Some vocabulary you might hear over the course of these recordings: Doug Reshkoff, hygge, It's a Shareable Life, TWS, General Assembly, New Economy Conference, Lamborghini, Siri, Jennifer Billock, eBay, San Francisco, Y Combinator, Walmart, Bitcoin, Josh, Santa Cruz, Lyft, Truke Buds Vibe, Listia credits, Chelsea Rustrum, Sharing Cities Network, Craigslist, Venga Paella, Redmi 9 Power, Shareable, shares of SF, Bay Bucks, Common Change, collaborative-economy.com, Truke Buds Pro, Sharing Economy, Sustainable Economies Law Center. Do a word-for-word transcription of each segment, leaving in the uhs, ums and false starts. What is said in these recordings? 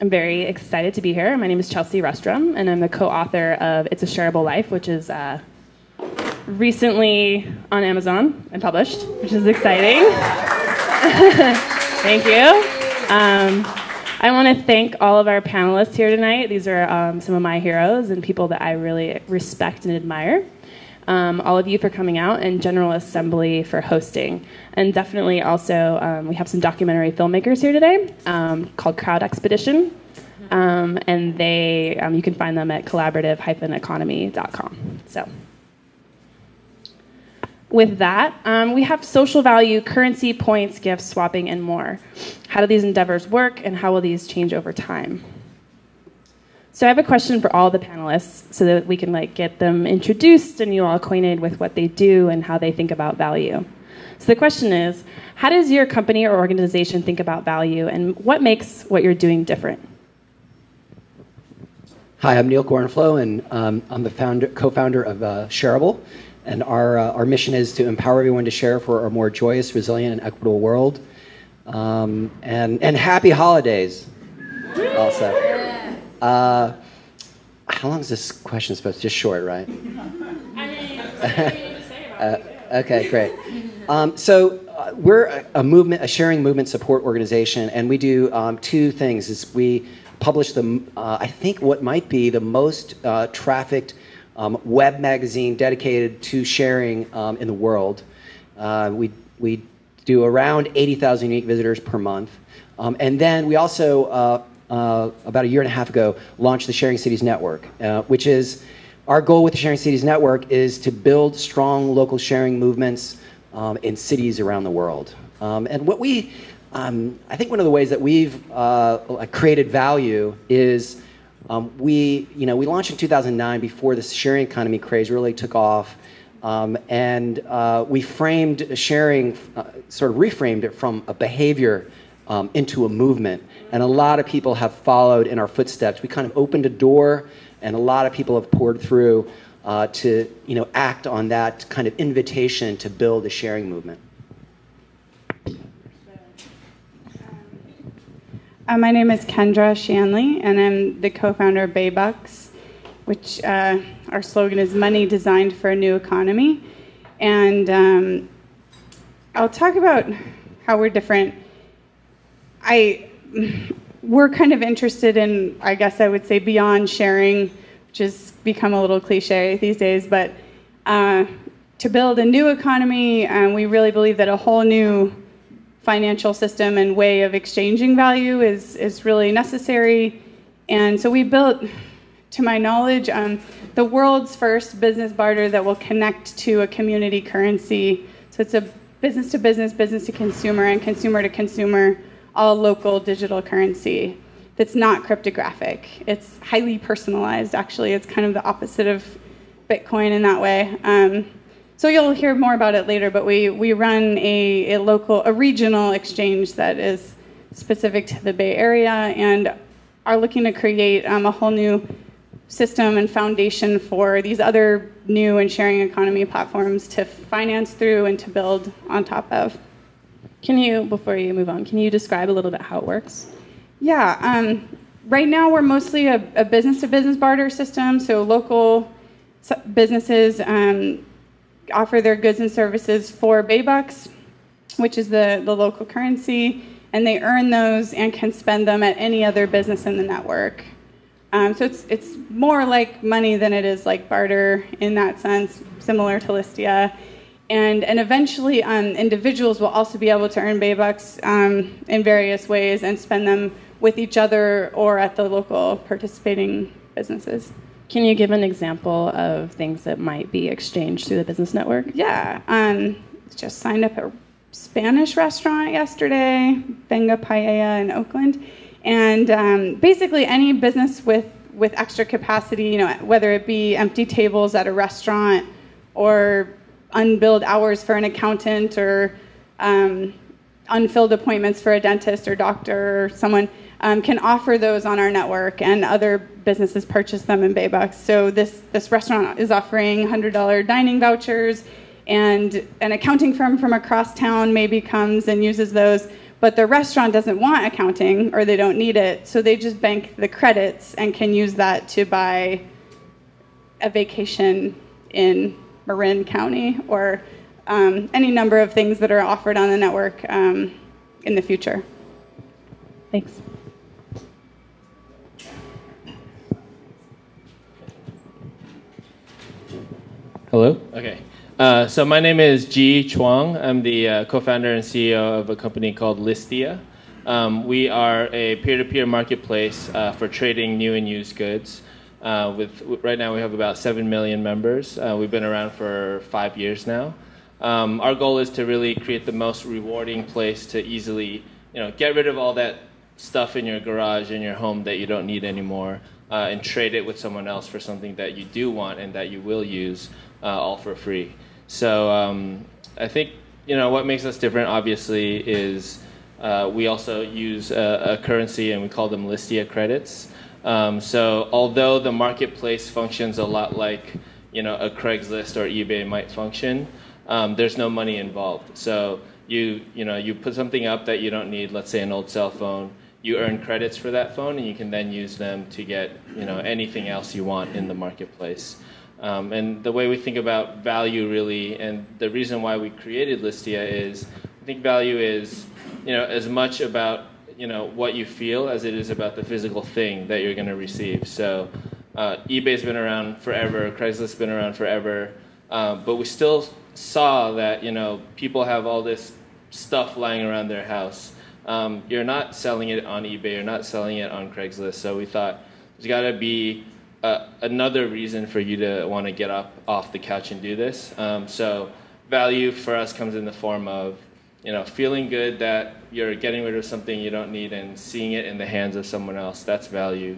I'm very excited to be here. My name is Chelsea Rustrum, and I'm the co-author of It's a Shareable Life, which is uh, recently on Amazon and published, which is exciting. Thank you. Um, I want to thank all of our panelists here tonight. These are um, some of my heroes and people that I really respect and admire. Um, all of you for coming out, and General Assembly for hosting. And definitely also, um, we have some documentary filmmakers here today um, called Crowd Expedition. Um, and they, um, you can find them at collaborative dash economy dot com. So with that, um, we have social value, currency, points, gifts, swapping, and more. How do these endeavors work, and how will these change over time? So I have a question for all the panelists so that we can like get them introduced and you all acquainted with what they do and how they think about value. So the question is, how does your company or organization think about value, and what makes what you're doing different? Hi, I'm Neal Gorenflo, and um, I'm the founder, co-founder of uh, Shareable. And our, uh, our mission is to empower everyone to share for a more joyous, resilient, and equitable world. Um, and, and happy holidays also. Uh, how long is this question supposed to be? Just short, right? uh, okay, great. Um, so uh, we're a, a movement, a sharing movement support organization, and we do um, two things. Is we publish the, uh, I think, what might be the most uh, trafficked um, web magazine dedicated to sharing um, in the world. Uh, we we do around eighty thousand unique visitors per month, um, and then we also. Uh, Uh, about a year and a half ago, launched the Sharing Cities Network, uh, which is our goal with the Sharing Cities Network is to build strong local sharing movements um, in cities around the world. Um, and what we, um, I think one of the ways that we've uh, created value is um, we, you know, we launched in two thousand nine before the sharing economy craze really took off, um, and uh, we framed sharing, uh, sort of reframed it from a behavior Um, into a movement, and a lot of people have followed in our footsteps. We kind of opened a door, and a lot of people have poured through uh, to, you know, act on that kind of invitation to build a sharing movement. Uh, my name is Kendra Shanley, and I'm the co-founder of Bay Bucks, which uh, our slogan is "Money Designed for a New Economy," and um, I'll talk about how we're different. I, we're kind of interested in, I guess I would say, beyond sharing, which has become a little cliche these days, but uh, to build a new economy, um, we really believe that a whole new financial system and way of exchanging value is, is really necessary. And so we built, to my knowledge, um, the world's first business barter that will connect to a community currency. So it's a business-to-business, business-to-consumer, and consumer-to-consumer, all local digital currency that's not cryptographic. It's highly personalized, actually. It's kind of the opposite of Bitcoin in that way. Um, so you'll hear more about it later, but we, we run a, a local, a regional exchange that is specific to the Bay Area and are looking to create um, a whole new system and foundation for these other new and sharing economy platforms to finance through and to build on top of. Can you, before you move on, can you describe a little bit how it works? Yeah. Um, right now, we're mostly a, a business-to-business barter system. So local businesses um, offer their goods and services for Bay Bucks, which is the, the local currency, and they earn those and can spend them at any other business in the network. Um, so it's, it's more like money than it is like barter in that sense, similar to Listia. And, and eventually, um, individuals will also be able to earn Bay Bucks um, in various ways and spend them with each other or at the local participating businesses. Can you give an example of things that might be exchanged through the business network? Yeah. Um, just signed up at a Spanish restaurant yesterday, Venga Paella in Oakland. And um, basically any business with, with extra capacity, you know, whether it be empty tables at a restaurant or unbilled hours for an accountant or um, unfilled appointments for a dentist or doctor or someone, um, can offer those on our network, and other businesses purchase them in Bay Bucks. So this, this restaurant is offering one hundred dollar dining vouchers, and an accounting firm from across town maybe comes and uses those, but the restaurant doesn't want accounting or they don't need it, so they just bank the credits and can use that to buy a vacation in Marin County or um, any number of things that are offered on the network um, in the future. Thanks. Hello? Okay. Uh, so my name is Gee-Chang. I'm the uh, co-founder and C E O of a company called Listia. Um, we are a peer-to-peer marketplace uh, for trading new and used goods. Uh, with right now we have about seven million members. Uh, we've been around for five years now. Um, our goal is to really create the most rewarding place to easily, you know, get rid of all that stuff in your garage, in your home that you don't need anymore, uh, and trade it with someone else for something that you do want and that you will use. Uh, all for free. So um, I think, you know, what makes us different, obviously, is uh, we also use a, a currency, and we call them Listia credits. Um, so although the marketplace functions a lot like, you know, a Craigslist or eBay might function, um, there's no money involved. So you, you know, you put something up that you don't need, let's say an old cell phone, you earn credits for that phone, and you can then use them to get, you know, anything else you want in the marketplace. Um, and the way we think about value, really, and the reason why we created Listia is, I think value is, you know, as much about, you know, what you feel as it is about the physical thing that you're going to receive. So uh, eBay's been around forever, Craigslist's been around forever, uh, but we still saw that, you know, people have all this stuff lying around their house. Um, you're not selling it on eBay, you're not selling it on Craigslist, so we thought there's got to be Uh, another reason for you to want to get up off the couch and do this. Um, so value for us comes in the form of, you know, feeling good that you're getting rid of something you don't need and seeing it in the hands of someone else. That's value.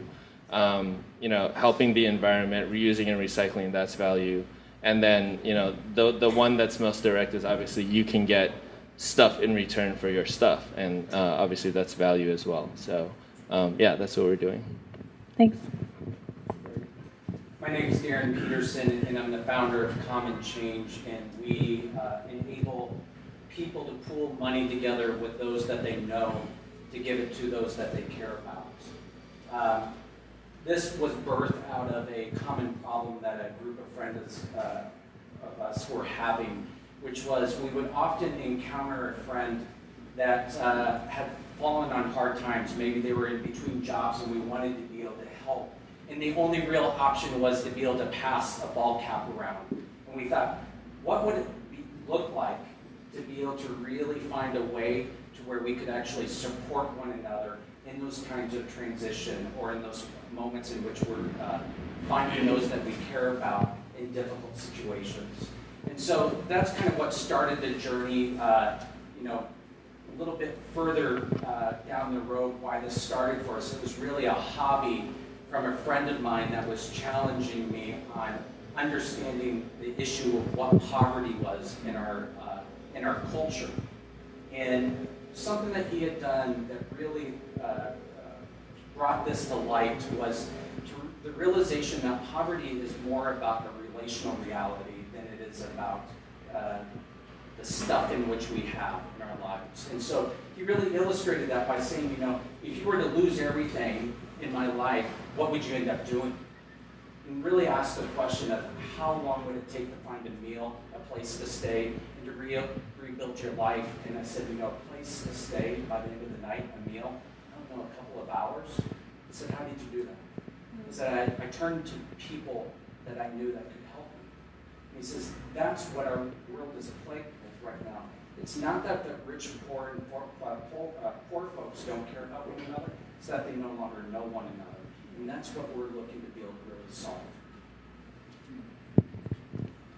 Um, you know, helping the environment, reusing and recycling, that's value. And then, you know, the, the one that's most direct is obviously you can get stuff in return for your stuff. And uh, obviously that's value as well. So um, yeah, that's what we're doing. Thanks. My name is Darin Peterson, and I'm the founder of Common Change, and we uh, enable people to pool money together with those that they know to give it to those that they care about. Uh, this was birthed out of a common problem that a group of friends uh, of us were having, which was we would often encounter a friend that uh, had fallen on hard times. Maybe they were in between jobs and we wanted to be able to help. And the only real option was to be able to pass a ball cap around. And we thought, what would it be, look like to be able to really find a way to where we could actually support one another in those kinds of transition or in those moments in which we're uh, finding those that we care about in difficult situations. And so that's kind of what started the journey, uh, you know, a little bit further uh, down the road why this started for us. It was really a hobby from a friend of mine that was challenging me on understanding the issue of what poverty was in our, uh, in our culture. And something that he had done that really uh, brought this to light was to the realization that poverty is more about the relational reality than it is about uh, the stuff in which we have in our lives. And so he really illustrated that by saying, you know, if you were to lose everything in my life, what would you end up doing? And really ask the question of how long would it take to find a meal, a place to stay, and to re rebuild your life. And I said, you know, a place to stay by the end of the night, a meal, I don't know, a couple of hours. I said, how did you do that? He said, I, I turned to people that I knew that could help me. And he says, that's what our world is plagued with right now. It's not that the rich and poor and poor, uh, poor, uh, poor folks don't care about one another. It's that they no longer know one another. And that's what we're looking to be able to really solve.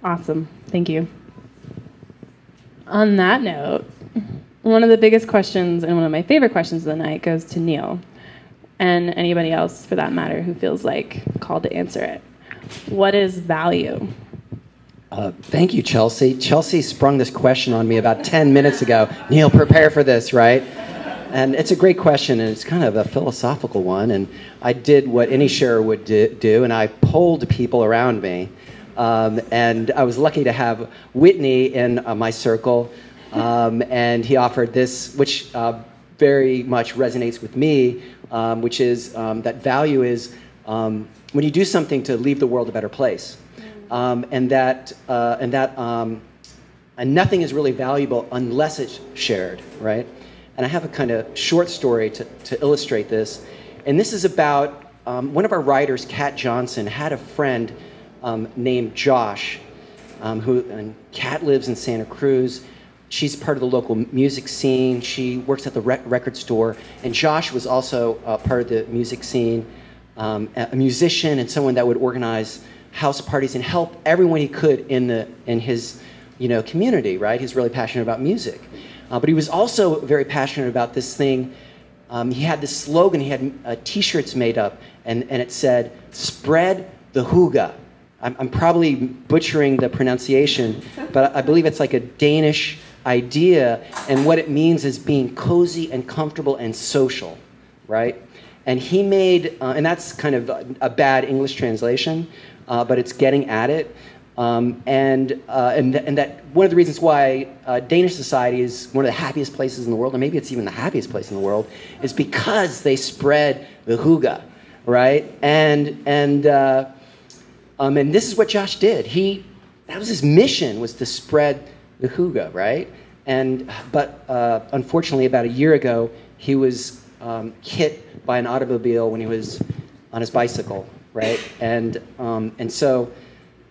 Awesome. Thank you. On that note, one of the biggest questions and one of my favorite questions of the night goes to Neal and anybody else, for that matter, who feels like called to answer it. What is value? Uh, thank you, Chelsea. Chelsea sprung this question on me about ten minutes ago. Neal, prepare for this, right? And it's a great question, and it's kind of a philosophical one. And I did what any sharer would do, and I polled people around me. Um, and I was lucky to have Whitney in uh, my circle, um, and he offered this, which uh, very much resonates with me, um, which is um, that value is um, when you do something to leave the world a better place. Um, and that, uh, and that, um, and nothing is really valuable unless it's shared, right? And I have a kind of short story to, to illustrate this. And this is about um, one of our writers, Kat Johnson, had a friend um, named Josh, um, who, and Kat lives in Santa Cruz. She's part of the local music scene. She works at the rec record store. And Josh was also uh, part of the music scene, um, a musician and someone that would organize house parties and help everyone he could in the in his you know community, right? He's really passionate about music, uh, but he was also very passionate about this thing. Um, he had this slogan. He had uh, T-shirts made up, and and it said, "Spread the hygge." I'm, I'm probably butchering the pronunciation, but I believe it's like a Danish idea, and what it means is being cozy and comfortable and social, right? And he made, uh, and that's kind of a, a bad English translation. Uh, but it's getting at it, um, and uh, and th and that one of the reasons why uh, Danish society is one of the happiest places in the world, or maybe it's even the happiest place in the world, is because they spread the hygge, right? And and uh, um, and this is what Josh did. He that was his mission, was to spread the hygge, right? And but uh, unfortunately, about a year ago, he was um, hit by an automobile when he was on his bicycle. Right? And, um, and so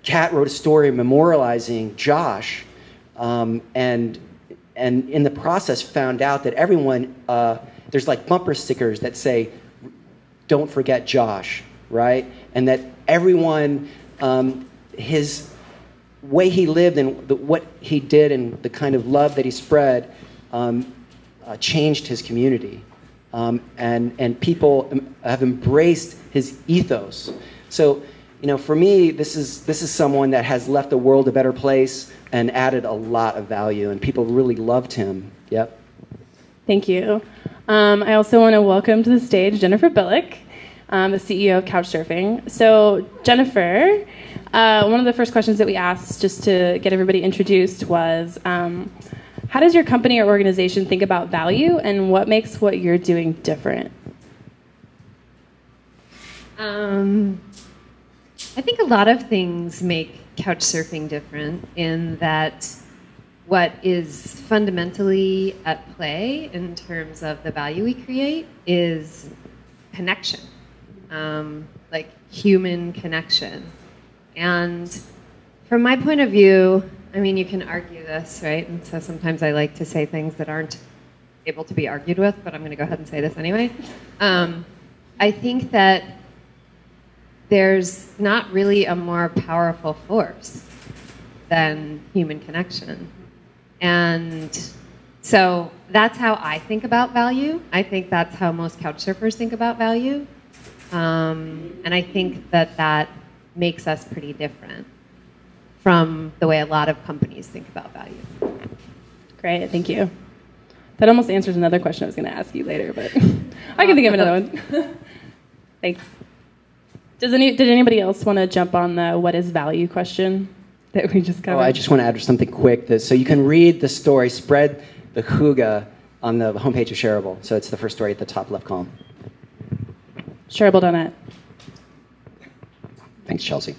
Kat wrote a story memorializing Josh, um, and, and in the process found out that everyone, uh, there's like bumper stickers that say, "Don't forget Josh," right? And that everyone, um, his way he lived and the, what he did and the kind of love that he spread um, uh, changed his community. Um, and, and people have embraced his ethos. So, you know, for me, this is, this is someone that has left the world a better place and added a lot of value, and people really loved him. Yep. Thank you. Um, I also want to welcome to the stage Jennifer Billock, um, the C E O of Couchsurfing. So, Jennifer, uh, one of the first questions that we asked just to get everybody introduced was, um, how does your company or organization think about value, and what makes what you're doing different? Um, I think a lot of things make Couchsurfing different, in that what is fundamentally at play in terms of the value we create is connection, um, like human connection. And from my point of view, I mean, you can argue this, right? And so sometimes I like to say things that aren't able to be argued with, but I'm going to go ahead and say this anyway. Um, I think that there's not really a more powerful force than human connection. And so that's how I think about value. I think that's how most Couchsurfers think about value. Um, and I think that that makes us pretty different from the way a lot of companies think about value. Great, thank you. That almost answers another question I was going to ask you later, but I can think of another one. Thanks. Does any, did anybody else want to jump on the what is value question that we just covered? Oh, I just want to add something quick. That, so you can read the story, Spread the Hygge, on the homepage of Shareable. So it's the first story at the top left column. Shareable dot net. Thanks, Chelsea.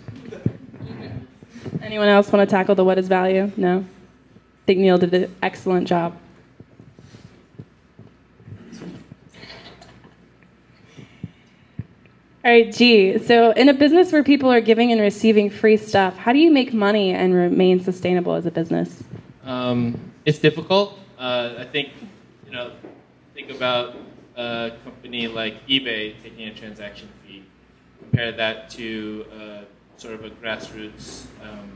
Anyone else want to tackle the what is value? No? I think Neal did an excellent job. All right, Gee. So in a business where people are giving and receiving free stuff, how do you make money and remain sustainable as a business? Um, it's difficult. Uh, I think, you know, think about a company like eBay taking a transaction fee. Compare that to uh, sort of a grassroots um,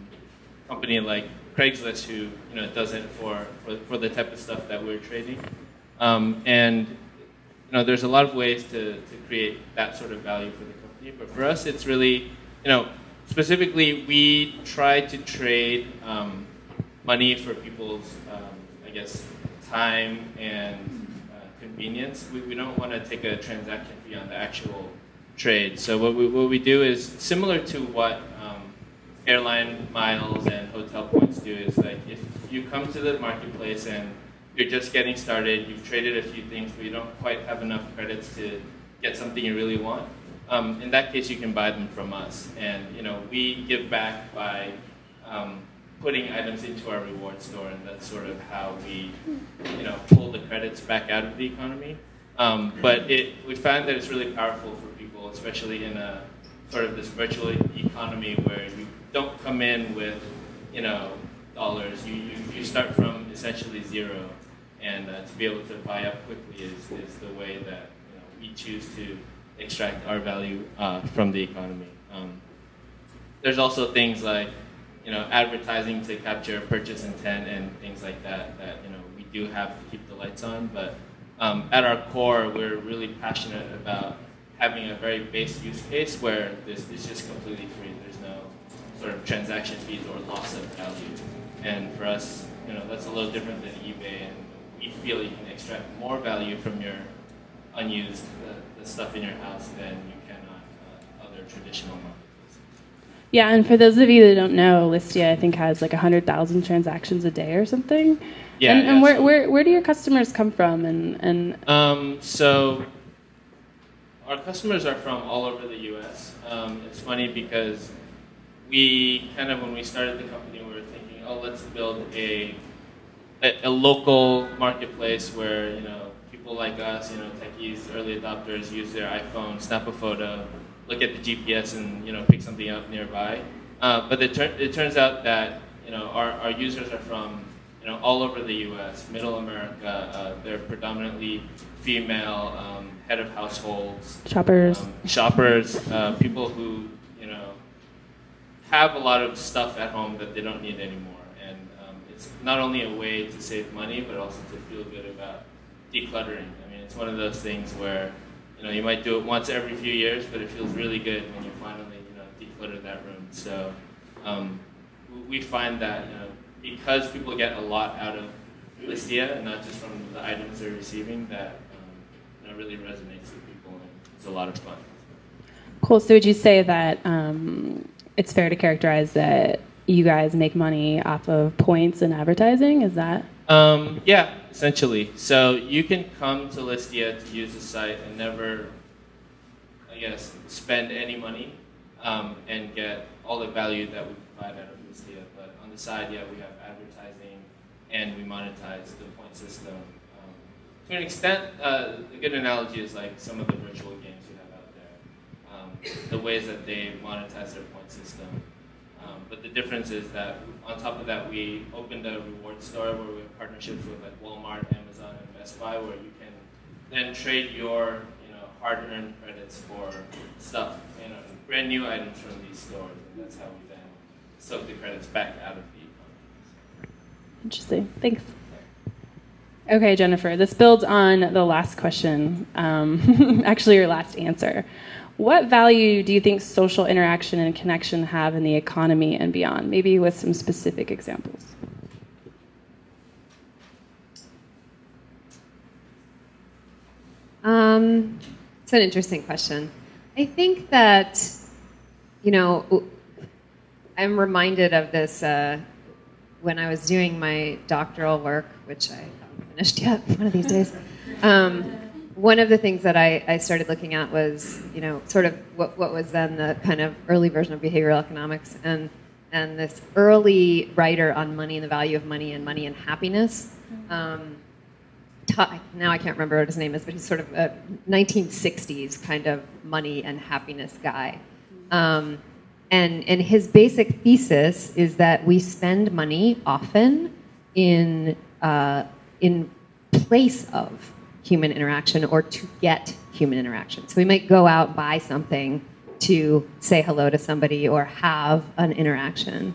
company like Craigslist, who you know does it for, for for the type of stuff that we're trading, um, and you know there's a lot of ways to to create that sort of value for the company. But for us, it's really you know specifically we try to trade um, money for people's um, I guess time and uh, convenience. We we don't want to take a transaction fee on the actual trade. So what we, what we do is similar to what um, airline miles and hotel points do, is like if you come to the marketplace and you're just getting started, you've traded a few things, but you don't quite have enough credits to get something you really want, um, in that case, you can buy them from us. And you know, we give back by um, putting items into our reward store, and that's sort of how we, you know, pull the credits back out of the economy. Um, but it, we found that it's really powerful for people, especially in a sort of this virtual economy where you don't come in with, you know, dollars. You, you, you start from essentially zero, and uh, to be able to buy up quickly is, is the way that, you know, we choose to extract our value uh, from the economy. Um, there's also things like, you know, advertising to capture purchase intent and things like that, that, you know, we do have to keep the lights on. But um, at our core, we're really passionate about having a very base use case where this is just completely free. There's no sort of transaction fees or loss of value. And for us, you know, that's a little different than eBay. And we feel you can extract more value from your unused, the, the stuff in your house than you can on uh, other traditional markets. Yeah, and for those of you that don't know, Listia, I think, has like one hundred thousand transactions a day or something. Yeah. And, yeah, and where, so where, where do your customers come from? And, and um, so our customers are from all over the U S Um, it's funny because we kind of, when we started the company, we were thinking, oh, let's build a, a, a local marketplace where, you know, people like us, you know, techies, early adopters, use their iPhone, snap a photo, look at the G P S and, you know, pick something up nearby. Uh, but it, tur it turns out that, you know, our, our users are from, you know, all over the U S, middle America. Uh, they're predominantly female, um, head of households. Shoppers. Um, shoppers, uh, people who, you know, have a lot of stuff at home that they don't need anymore. And um, it's not only a way to save money, but also to feel good about decluttering. I mean, it's one of those things where, you know, you might do it once every few years, but it feels really good when you finally, you know, declutter that room. So um, we find that, you know, because people get a lot out of Listia, and not just from the items they're receiving, that um, you know, really resonates with people, and it's a lot of fun. Cool. So would you say that um, it's fair to characterize that you guys make money off of points and advertising? Is that? Um, yeah, essentially. So you can come to Listia to use the site and never, I guess, spend any money um, and get all the value that we provide out of Listia. But on the side, yeah, we have advertising and we monetize the point system. Um, to an extent, uh, a good analogy is like some of the virtual games we have out there, um, the ways that they monetize their point system. Um, but the difference is that on top of that, we opened a reward store where we have partnerships with like Walmart, Amazon, and Best Buy, where you can then trade your, you know, hard-earned credits for stuff, you know, brand new items from these stores. And that's how we then soak the credits back out of the economy. Interesting. Thanks. Okay, Jennifer, this builds on the last question, um, actually your last answer. What value do you think social interaction and connection have in the economy and beyond? Maybe with some specific examples. Um, it's an interesting question. I think that, you know, I'm reminded of this uh, when I was doing my doctoral work, which I haven't finished yet, one of these days. Um, One of the things that I, I started looking at was, you know, sort of what, what was then the kind of early version of behavioral economics, and and this early writer on money and the value of money and money and happiness. Um, taught, now I can't remember what his name is, but he's sort of a nineteen sixties kind of money and happiness guy. Um, and, and his basic thesis is that we spend money often in, uh, in place of human interaction or to get human interaction. So we might go out, buy something to say hello to somebody or have an interaction.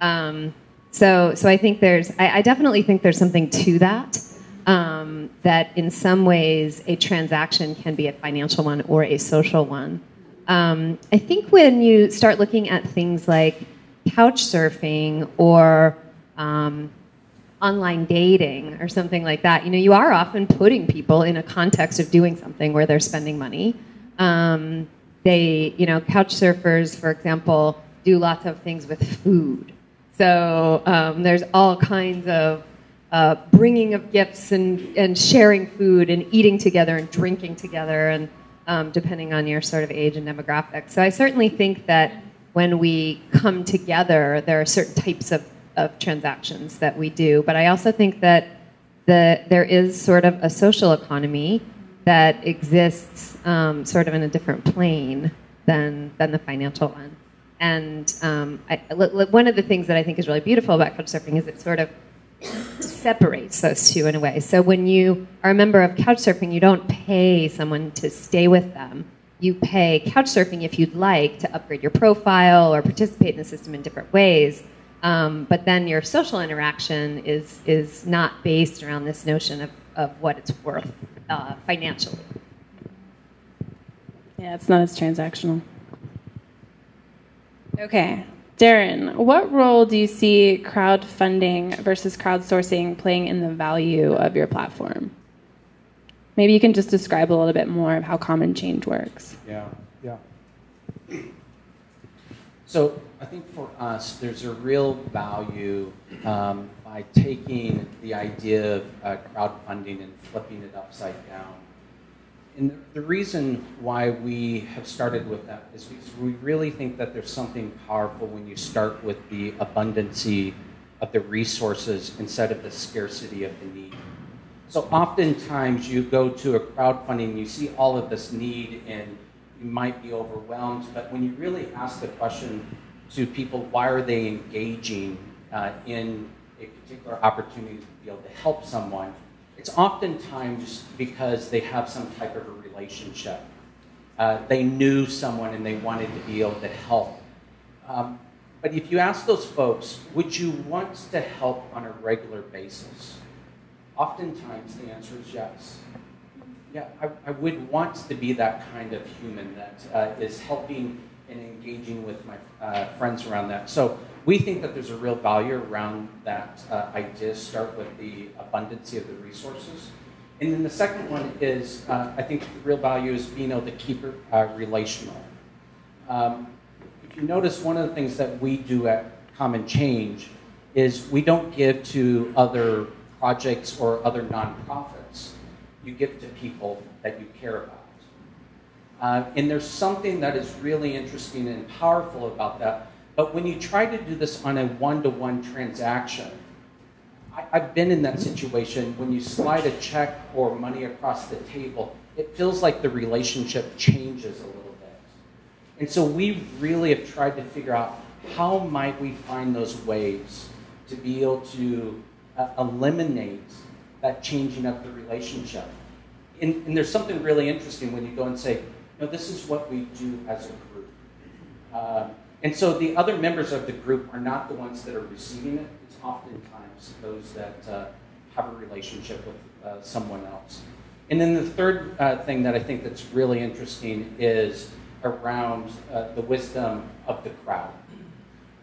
Um, so, so I think there's, I, I definitely think there's something to that, um, that in some ways a transaction can be a financial one or a social one. Um, I think when you start looking at things like couchsurfing or um, online dating or something like that, you know, you are often putting people in a context of doing something where they're spending money. Um, they, you know, couch surfers, for example, do lots of things with food. So um, there's all kinds of uh, uh, bringing of gifts and, and sharing food and eating together and drinking together, and um, depending on your sort of age and demographic. So I certainly think that when we come together, there are certain types of, of transactions that we do. But I also think that the, there is sort of a social economy that exists um, sort of in a different plane than, than the financial one. And um, I, l- l- one of the things that I think is really beautiful about Couchsurfing is it sort of separates those two in a way. So when you are a member of Couchsurfing, you don't pay someone to stay with them. You pay Couchsurfing if you'd like to upgrade your profile or participate in the system in different ways. Um, but then your social interaction is, is not based around this notion of, of what it's worth uh, financially. Yeah, it's not as transactional. Okay, Darin, what role do you see crowdfunding versus crowdsourcing playing in the value of your platform? Maybe you can just describe a little bit more of how Common Change works. Yeah, yeah. So I think for us, there's a real value um, by taking the idea of uh, crowdfunding and flipping it upside down. And the reason why we have started with that is because we really think that there's something powerful when you start with the abundancy of the resources instead of the scarcity of the need. So oftentimes you go to a crowdfunding, you see all of this need, and you might be overwhelmed. But when you really ask the question to people, why are they engaging uh, in a particular opportunity to be able to help someone? It's oftentimes because they have some type of a relationship. Uh, they knew someone and they wanted to be able to help. Um, but if you ask those folks, would you want to help on a regular basis? Oftentimes the answer is yes. Yeah, I, I would want to be that kind of human that uh, is helping and engaging with my uh, friends around that. So we think that there's a real value around that uh, idea. Start with the abundancy of the resources. And then the second one is, uh, I think the real value is being able to keep it uh, relational. Um, if you notice, one of the things that we do at Common Change is we don't give to other projects or other nonprofits. You give to people that you care about. Uh, and there's something that is really interesting and powerful about that. But when you try to do this on a one-to-one transaction, I, I've been in that situation. When you slide a check or money across the table, it feels like the relationship changes a little bit. And so we really have tried to figure out how might we find those ways to be able to uh, eliminate that changing of the relationship. And, and there's something really interesting when you go and say, no, this is what we do as a group. Uh, and so the other members of the group are not the ones that are receiving it. It's oftentimes those that uh, have a relationship with uh, someone else. And then the third uh, thing that I think that's really interesting is around uh, the wisdom of the crowd.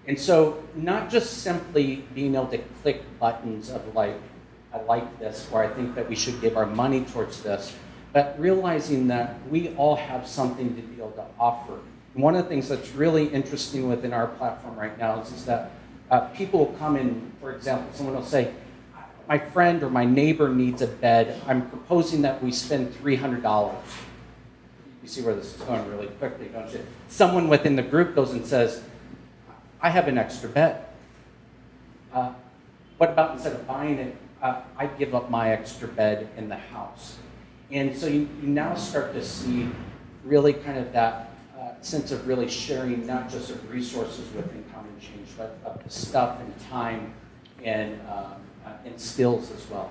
And so not just simply being able to click buttons of like, I like this, or I think that we should give our money towards this, but realizing that we all have something to be able to offer. And one of the things that's really interesting within our platform right now is, is that uh, people will come in, for example, someone will say, my friend or my neighbor needs a bed. I'm proposing that we spend three hundred dollars. You see where this is going really quickly, don't you? Someone within the group goes and says, I have an extra bed. Uh, what about instead of buying it, Uh, I give up my extra bed in the house. And so you, you now start to see really kind of that uh, sense of really sharing not just of resources within Common Change, but of the stuff and time and, um, uh, and skills as well.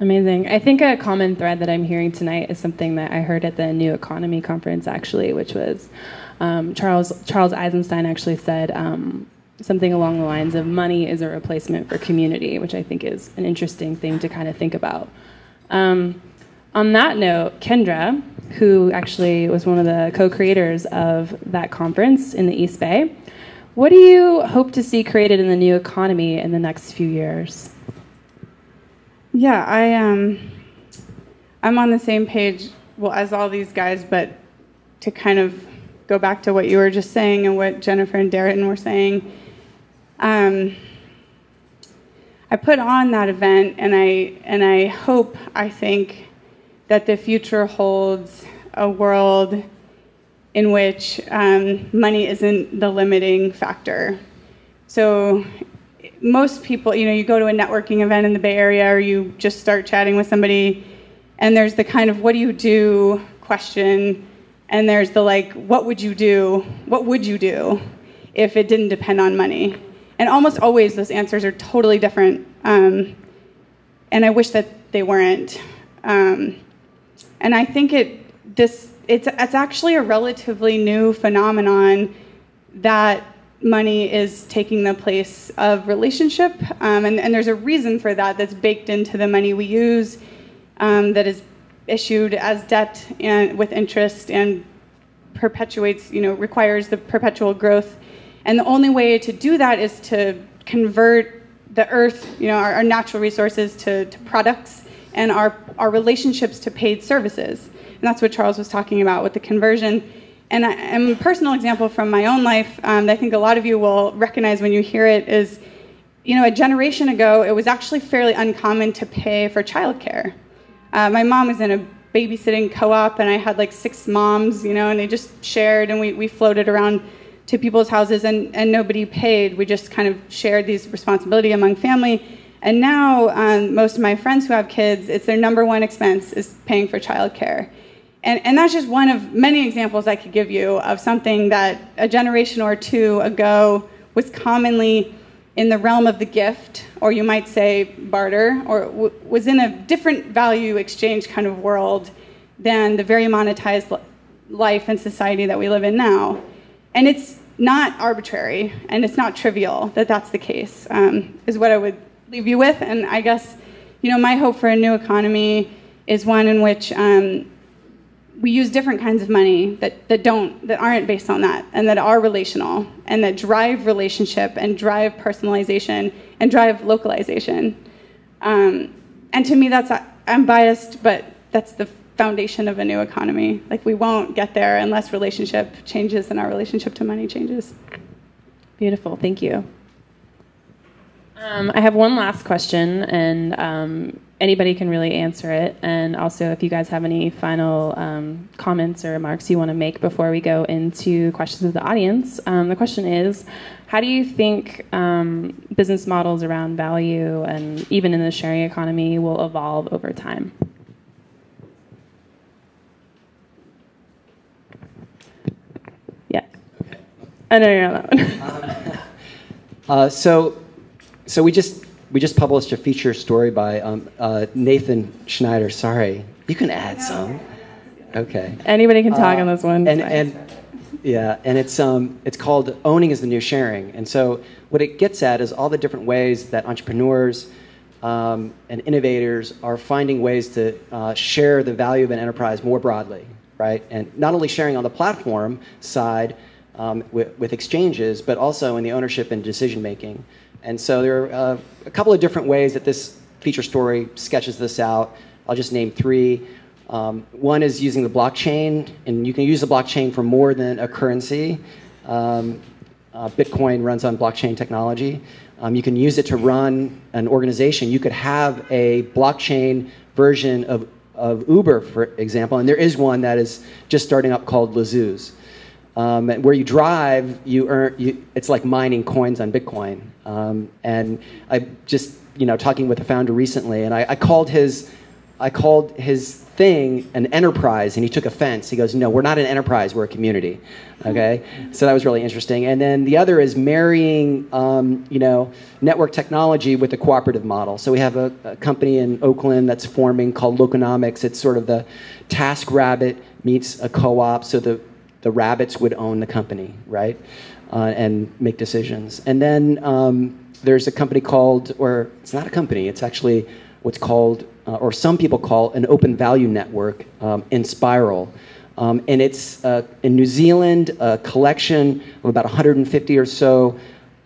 Amazing. I think a common thread that I'm hearing tonight is something that I heard at the New Economy Conference, actually, which was um, Charles, Charles Eisenstein actually said, um, something along the lines of money is a replacement for community, which I think is an interesting thing to kind of think about. Um, on that note, Kendra, who actually was one of the co-creators of that conference in the East Bay, what do you hope to see created in the new economy in the next few years? Yeah, I, um, I'm on the same page, well, as all these guys, but to kind of go back to what you were just saying and what Jennifer and Darin were saying, Um, I put on that event, and I and I hope, I think, that the future holds a world in which um, money isn't the limiting factor. So most people, you know, you go to a networking event in the Bay Area, or you just start chatting with somebody, and there's the kind of, what do you do question, and there's the like, what would you do? What would you do if it didn't depend on money? And almost always those answers are totally different. Um, and I wish that they weren't. Um, and I think it this It's, it's actually a relatively new phenomenon that money is taking the place of relationship. Um, and, and there's a reason for that that's baked into the money we use, um, that is issued as debt and with interest and perpetuates, you know, requires the perpetual growth. And the only way to do that is to convert the earth, you know, our, our natural resources to, to products, and our, our relationships to paid services. And that's what Charles was talking about with the conversion. And, I, and a personal example from my own life um, that I think a lot of you will recognize when you hear it is, you know, a generation ago, it was actually fairly uncommon to pay for childcare. Uh, my mom was in a babysitting co-op, and I had like six moms, you know, and they just shared, and we, we floated around to people's houses, and, and nobody paid. We just kind of shared these responsibility among family. And now um, most of my friends who have kids, it's their number one expense is paying for childcare. And, and that's just one of many examples I could give you of something that a generation or two ago was commonly in the realm of the gift, or you might say barter, or w was in a different value exchange kind of world than the very monetized li life and society that we live in now. And it's not arbitrary, and it's not trivial that that's the case, um, is what I would leave you with. And I guess, you know, my hope for a new economy is one in which um, we use different kinds of money that, that don't, that aren't based on that, and that are relational, and that drive relationship and drive personalization and drive localization. Um, and to me, that's, I'm biased, but that's the foundation of a new economy. Like, we won't get there unless relationship changes and our relationship to money changes. Beautiful, thank you. Um, I have one last question, and um, anybody can really answer it. And also, if you guys have any final um, comments or remarks you want to make before we go into questions of the audience, um, the question is, how do you think um, business models around value, and even in the sharing economy, will evolve over time? Yeah. Okay. Oh, no, no, no, no. um, uh, so... So we just we just published a feature story by um, uh, Nathan Schneider. Sorry, you can add some. Okay. Anybody can talk uh, on this one. And, and yeah, and it's um it's called Owning is the New Sharing. And so what it gets at is all the different ways that entrepreneurs um, and innovators are finding ways to uh, share the value of an enterprise more broadly, right? And not only sharing on the platform side um, with, with exchanges, but also in the ownership and decision making. And so there are uh, a couple of different ways that this feature story sketches this out. I'll just name three. Um, one is using the blockchain, and you can use the blockchain for more than a currency. Um, uh, Bitcoin runs on blockchain technology. Um, you can use it to run an organization. You could have a blockchain version of, of Uber, for example, and there is one that is just starting up called Lazoo's. Um, where you drive, you earn. You, it's like mining coins on Bitcoin. Um, and I just, you know, talking with the founder recently, and I, I called his, I called his thing an enterprise, and he took offense. He goes, "No, we're not an enterprise. We're a community." Okay, so that was really interesting. And then the other is marrying, um, you know, network technology with a cooperative model. So we have a, a company in Oakland that's forming called Loconomics. It's sort of the TaskRabbit meets a co-op. So the The rabbits would own the company, right, uh, and make decisions. And then um, there's a company called, or it's not a company, it's actually what's called, uh, or some people call, an open value network, um, in Spiral. Um, and it's uh, in New Zealand, a collection of about one hundred fifty or so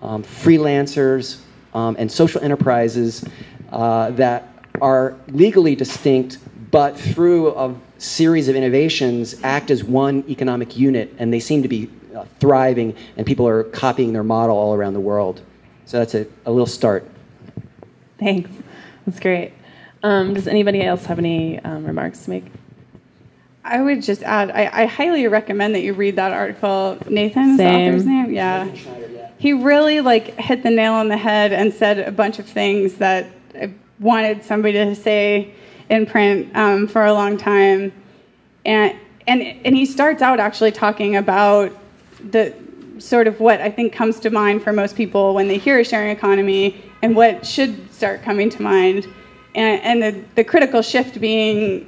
um, freelancers um, and social enterprises uh, that are legally distinct, but through a series of innovations act as one economic unit, and they seem to be uh, thriving, and people are copying their model all around the world. So that's a, a little start. Thanks. That's great. Um, does anybody else have any um, remarks to make? I would just add, I, I highly recommend that you read that article. Nathan, is the author's name? Yeah. He really like hit the nail on the head and said a bunch of things that I wanted somebody to say in print um, for a long time. And, and, and he starts out actually talking about the sort of what I think comes to mind for most people when they hear a sharing economy and what should start coming to mind. And, and the, the critical shift being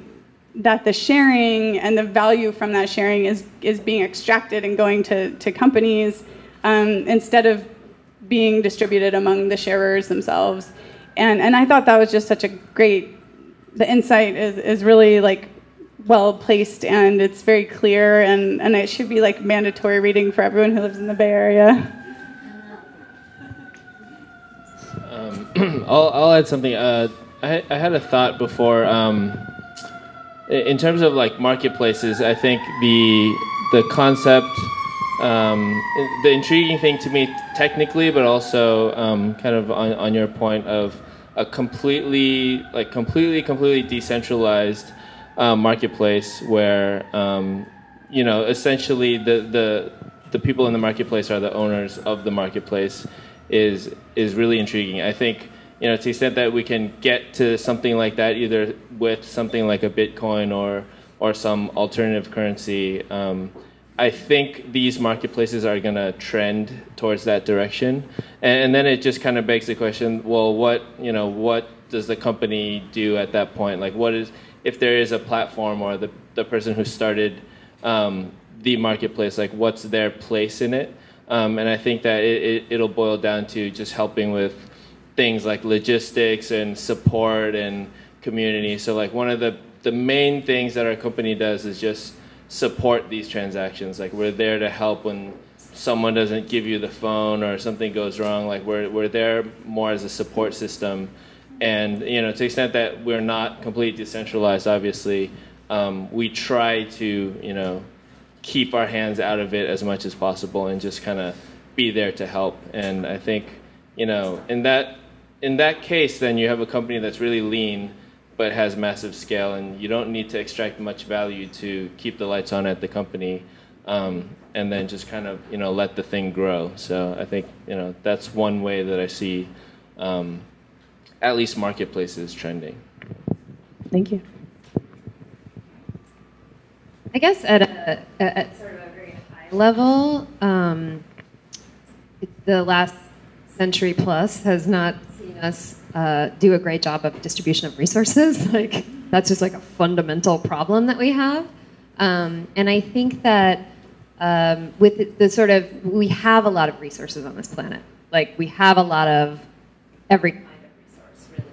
that the sharing and the value from that sharing is, is being extracted and going to, to companies um, instead of being distributed among the sharers themselves. And, and I thought that was just such a great, the insight is, is really like well placed and it's very clear and, and it should be like mandatory reading for everyone who lives in the Bay Area. Um, I'll, I'll add something. Uh, I, I had a thought before. Um, In terms of like marketplaces, I think the the concept, um, the intriguing thing to me technically, but also um, kind of on, on your point of a completely like completely completely decentralized uh, marketplace where um, you know essentially the, the the people in the marketplace are the owners of the marketplace is is really intriguing. I think. You know, to the extent that we can get to something like that, either with something like a Bitcoin or or some alternative currency, um, I think these marketplaces are going to trend towards that direction. And, and then it just kind of begs the question: well, what you know, what does the company do at that point? Like, what is if there is a platform or the the person who started um, the marketplace? Like, what's their place in it? Um, and I think that it, it it'll boil down to just helping with things like logistics and support and community. So like one of the, the main things that our company does is just support these transactions. Like we're there to help when someone doesn't give you the phone or something goes wrong. Like we're, we're there more as a support system. And you know, to the extent that we're not completely decentralized, obviously, um, we try to, you know, keep our hands out of it as much as possible and just kind of be there to help. And I think, you know, in that in that case, then you have a company that's really lean but has massive scale, and you don't need to extract much value to keep the lights on at the company, um, and then just kind of, you know, let the thing grow. So I think, you know, that's one way that I see um, at least marketplaces trending. Thank you. I guess at, a, at sort of a very high level, um, the last century plus has not seen us uh, do a great job of distribution of resources. Like that's just like a fundamental problem that we have. Um, and I think that um, with the, the sort of, we have a lot of resources on this planet. Like we have a lot of every kind of resource, really.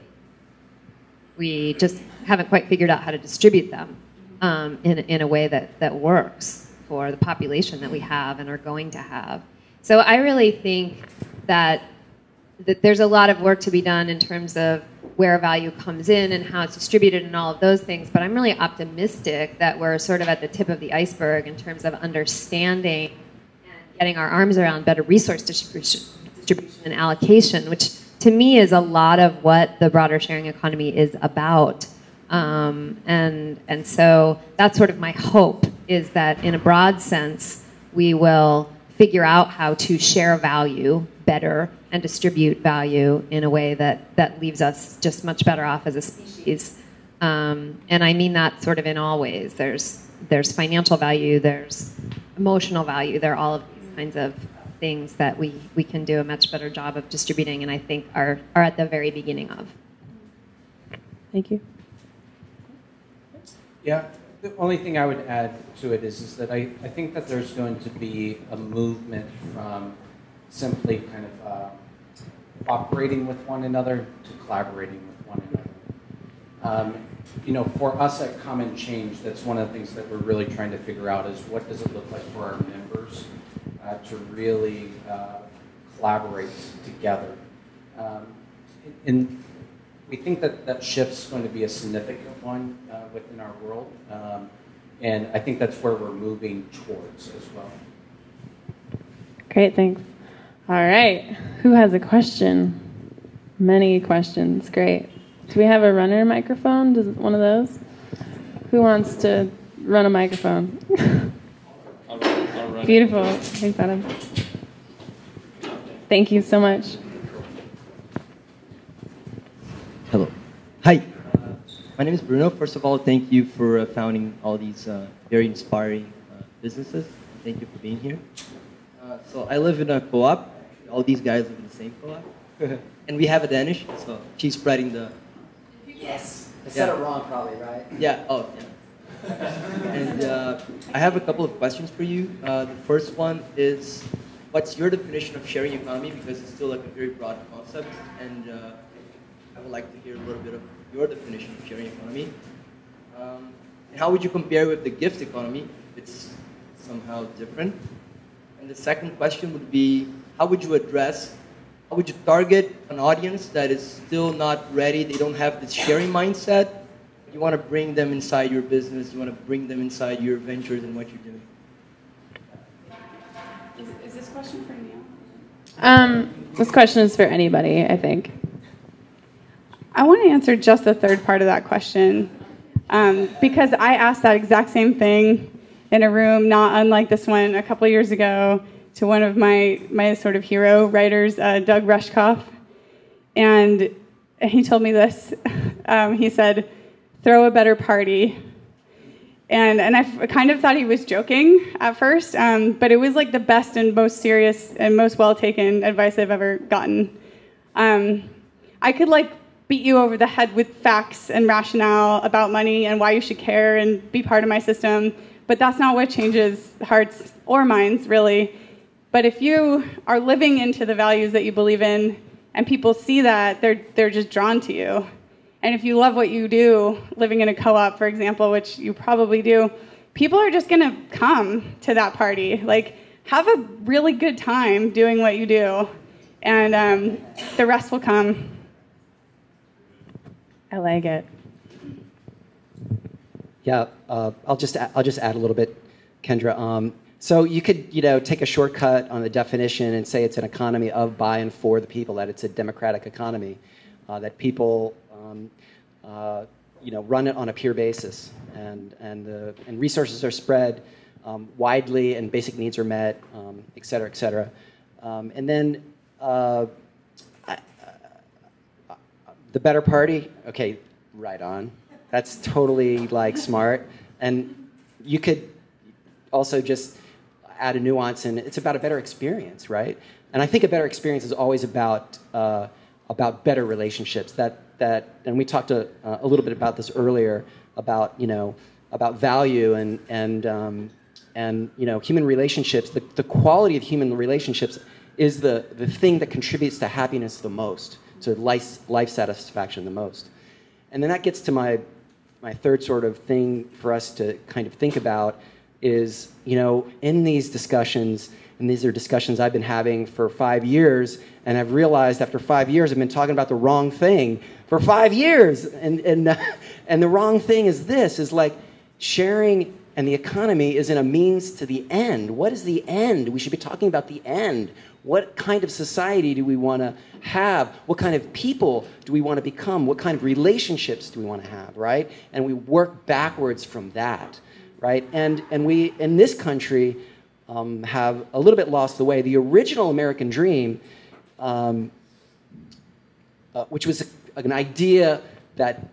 We just haven't quite figured out how to distribute them um, in, in a way that, that works for the population that we have and are going to have. So I really think that that there's a lot of work to be done in terms of where value comes in and how it's distributed and all of those things, but I'm really optimistic that we're sort of at the tip of the iceberg in terms of understanding and getting our arms around better resource distribution, distribution and allocation, which to me is a lot of what the broader sharing economy is about. Um, and, and so that's sort of my hope, is that in a broad sense, we will figure out how to share value better and distribute value in a way that, that leaves us just much better off as a species. Um, and I mean that sort of in all ways. There's, there's financial value, there's emotional value, there are all of these kinds of things that we, we can do a much better job of distributing, and I think are, are at the very beginning of. Thank you. Yeah. The only thing I would add to it is, is that I, I think that there's going to be a movement from simply kind of uh, operating with one another to collaborating with one another. Um, you know, for us at Common Change, that's one of the things that we're really trying to figure out is what does it look like for our members uh, to really uh, collaborate together. Um, in, We think that that shift's going to be a significant one uh, within our world, um, and I think that's where we're moving towards as well. Great, thanks. All right, who has a question? Many questions. Great. Do we have a runner microphone? Does one of those? Who wants to run a microphone? I'll run, I'll run. Beautiful. Thanks, Adam. Thank you so much. Hello. Hi. Uh, my name is Bruno. First of all, thank you for uh, founding all these uh, very inspiring uh, businesses. Thank you for being here. Uh, so I live in a co-op. All these guys live in the same co-op. And we have a Danish, so she's spreading the... Yes! I said yeah. it wrong probably, right? Yeah. Oh, yeah. And uh, I have a couple of questions for you. Uh, the first one is, what's your definition of sharing economy? Because it's still like a very broad concept, and uh, I would like to hear a little bit of your definition of sharing economy. Um, and how would you compare with the gift economy if it's somehow different? And the second question would be, how would you address, how would you target an audience that is still not ready, they don't have this sharing mindset? You want to bring them inside your business, you want to bring them inside your ventures and what you're doing. Is, is this question for Neal? Um, this question is for anybody, I think. I want to answer just the third part of that question, um, because I asked that exact same thing in a room, not unlike this one, a couple years ago, to one of my, my sort of hero writers, uh, Doug Reshkoff. And he told me this. Um, he said, throw a better party. And, and I f kind of thought he was joking at first, um, but it was like the best and most serious and most well-taken advice I've ever gotten. Um, I could like beat you over the head with facts and rationale about money and why you should care and be part of my system, but that's not what changes hearts or minds, really. But if you are living into the values that you believe in and people see that, they're, they're just drawn to you. And if you love what you do, living in a co-op, for example, which you probably do, people are just going to come to that party. Like, have a really good time doing what you do, and um, the rest will come. I like it. Yeah, uh, I'll just I'll just add a little bit, Kendra. Um, So you could, you know, take a shortcut on the definition and say it's an economy of, by, and for the people, that it's a democratic economy, uh, that people, um, uh, you know, run it on a peer basis, and and the and resources are spread um, widely, and basic needs are met, um, et cetera, et cetera. Um, and then uh, I, uh, the better party, okay, right on. That's totally like smart, and you could also just add a nuance, and it's about a better experience, right? And I think a better experience is always about uh, about better relationships. That that, and we talked a, uh, a little bit about this earlier, about you know about value and and um, and you know human relationships. The, the quality of human relationships is the the thing that contributes to happiness the most, to life life satisfaction the most. And then that gets to my my third sort of thing for us to kind of think about. Is, you know, in these discussions, and these are discussions I've been having for five years, and I've realized after five years I've been talking about the wrong thing for five years. And, and, and the wrong thing is this, is like sharing and the economy isn't a means to the end. What is the end? We should be talking about the end. What kind of society do we want to have? What kind of people do we want to become? What kind of relationships do we want to have, right? And we work backwards from that. Right, and and we in this country um, have a little bit lost the way. The original American dream, um, uh, which was a, an idea that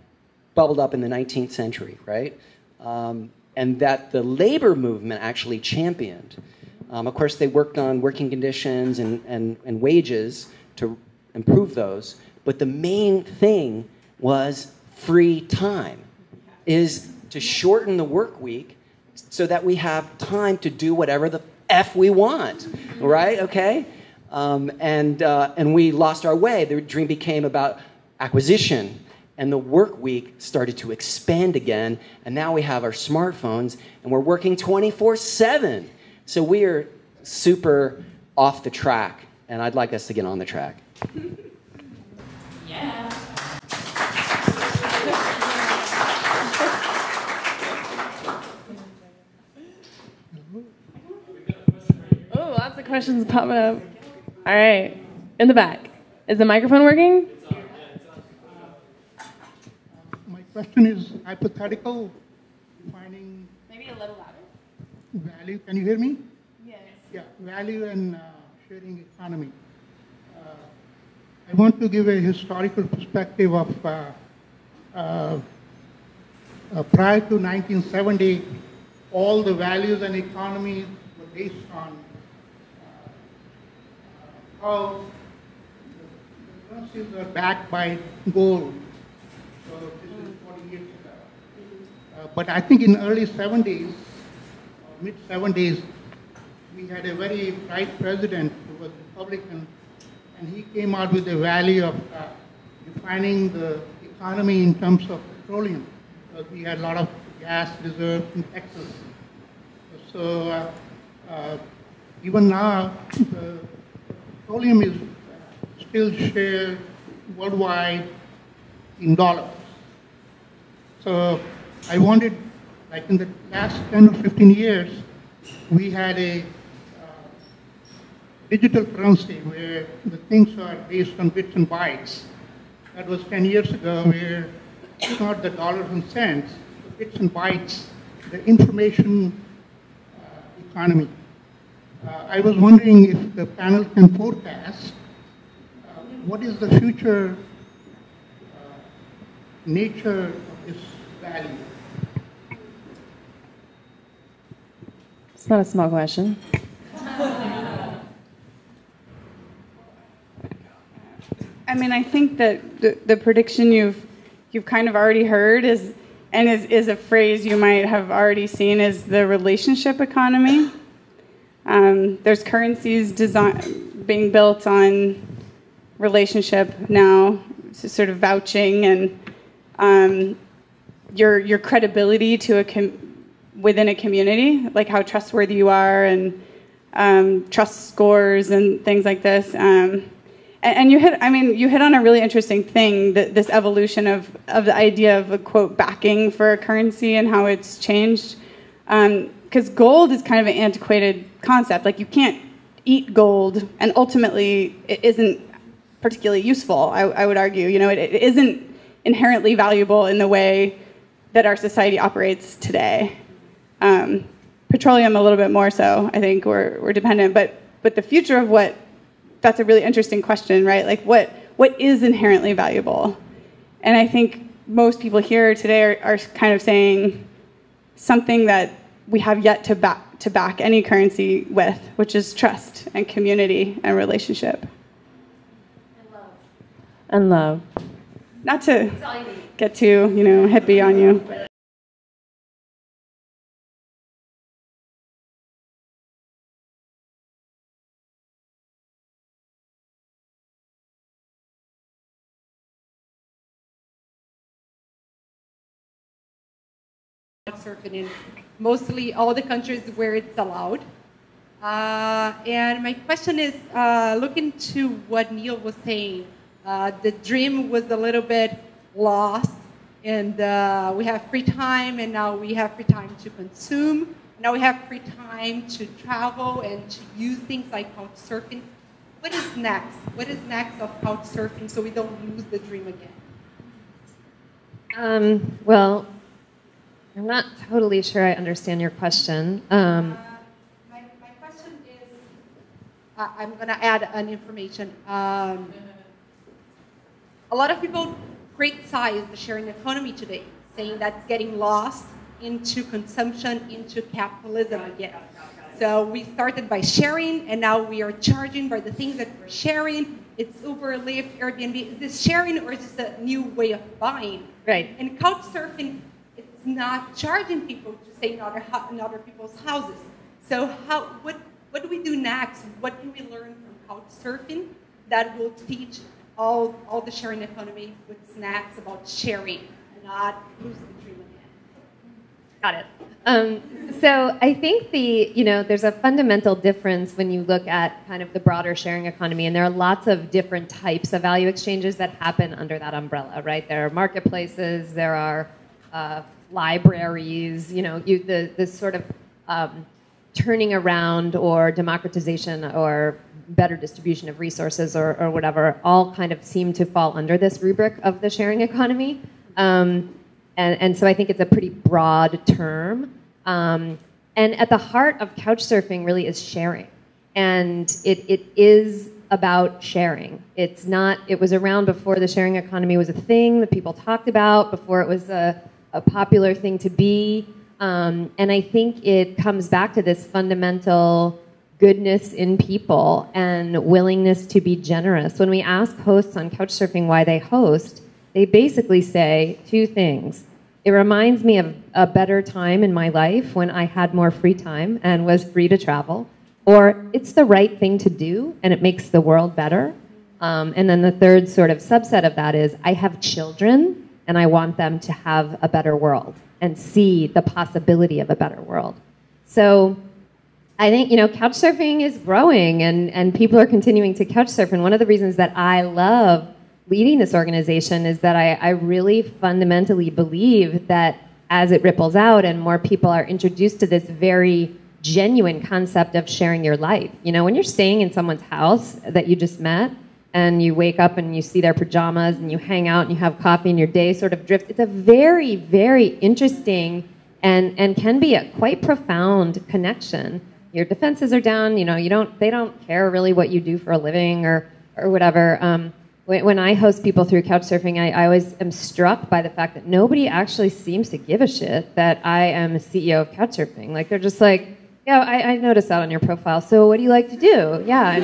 bubbled up in the nineteenth century, right, um, and that the labor movement actually championed. Um, of course, they worked on working conditions and, and and wages to improve those, but the main thing was free time. Is to shorten the work week so that we have time to do whatever the F we want, right? Okay, um, and uh, and we lost our way. The dream became about acquisition, and the work week started to expand again. And now we have our smartphones, and we're working twenty-four seven. So we are super off the track, and I'd like us to get on the track. Yeah. Questions popping up. All right, in the back. Is the microphone working? It's on. question is hypothetical, defining maybe a little louder. Value. Can you hear me? Yes. Yeah. Value and uh, sharing economy. Uh, I want to give a historical perspective of uh, uh, uh, prior to nineteen seventy, all the values and economies were based on uh, uh, how the currencies were backed by gold. So this is forty years ago. Uh, but I think in early seventies, mid seventies, we had a very bright president who was Republican, and he came out with the value of uh, defining the economy in terms of petroleum, because we had a lot of gas reserves in Texas. So uh, uh, even now, the petroleum is still shared worldwide in dollars. So I wanted, like in the last ten or fifteen years, we had a uh, digital currency where the things are based on bits and bytes. That was ten years ago, where it's not the dollars and cents, the bits and bytes, the information uh, economy. Uh, I was wondering if the panel can forecast uh, what is the future nature of this value? It's not a small question. I mean, I think that the, the prediction you've you've kind of already heard is, and is, is a phrase you might have already seen, is the relationship economy. Um, there's currencies design, being built on relationship now, so sort of vouching and Um, your your credibility to a com within a community, like how trustworthy you are, and um, trust scores and things like this. Um, and, and you hit, I mean, you hit on a really interesting thing, that this evolution of of the idea of a quote backing for a currency and how it's changed. Because um, gold is kind of an antiquated concept. Like you can't eat gold, and ultimately it isn't particularly useful. I, I would argue, you know, it, it isn't inherently valuable in the way that our society operates today. Um, petroleum a little bit more so, I think, we're, we're dependent, but, but the future of what, that's a really interesting question, right? Like what, what is inherently valuable? And I think most people here today are, are kind of saying something that we have yet to back, to back any currency with, which is trust and community and relationship. And love. And love. Not to get too, you know, hippie on you. Couchsurfing in mostly all the countries where it's allowed. Uh, and my question is, uh, looking to what Neal was saying, Uh, the dream was a little bit lost, and uh, we have free time, and now we have free time to consume. Now we have free time to travel and to use things like Couchsurfing. What is next? What is next of Couchsurfing so we don't lose the dream again? Um, well, I'm not totally sure I understand your question. Um, uh, my, my question is, uh, I'm going to add an information. Um, A lot of people criticize the sharing economy today, saying that's getting lost into consumption, into capitalism again. So we started by sharing, and now we are charging by the things that we're sharing. It's Uber, Lyft, Airbnb. Is this sharing, or is this a new way of buying? Right. And Couchsurfing, it's not charging people to stay in other, in other people's houses. So how, what, what do we do next? What can we learn from Couchsurfing that will teach All, all the sharing economy with snacks about sharing, not losing the dream again? Got it. Um, so I think the, you know, there's a fundamental difference when you look at kind of the broader sharing economy, and there are lots of different types of value exchanges that happen under that umbrella, right? There are marketplaces, there are uh, libraries, you know, you, the, the sort of um, turning around or democratization or better distribution of resources or, or whatever all kind of seem to fall under this rubric of the sharing economy. Um, And, and so I think it's a pretty broad term. Um, and at the heart of couchsurfing really is sharing. And it, it is about sharing. It's not, it was around before the sharing economy was a thing that people talked about, before it was a, a popular thing to be. Um, and I think it comes back to this fundamental goodness in people and willingness to be generous. When we ask hosts on couchsurfing why they host, they basically say two things. It reminds me of a better time in my life when I had more free time and was free to travel. Or it's the right thing to do and it makes the world better. Um, and then the third sort of subset of that is I have children and I want them to have a better world and see the possibility of a better world. So I think, you know, couchsurfing is growing and, and people are continuing to couchsurf. And one of the reasons that I love leading this organization is that I, I really fundamentally believe that as it ripples out and more people are introduced to this very genuine concept of sharing your life. You know, when you're staying in someone's house that you just met and you wake up and you see their pajamas and you hang out and you have coffee and your day sort of drifts, it's a very, very interesting and, and can be a quite profound connection. Your defenses are down, you know, you don't, they don't care really what you do for a living or, or whatever. Um, when, when I host people through couchsurfing, I, I always am struck by the fact that nobody actually seems to give a shit that I am a C E O of couchsurfing. Like, they're just like, yeah, I, I noticed that on your profile. So what do you like to do? Yeah.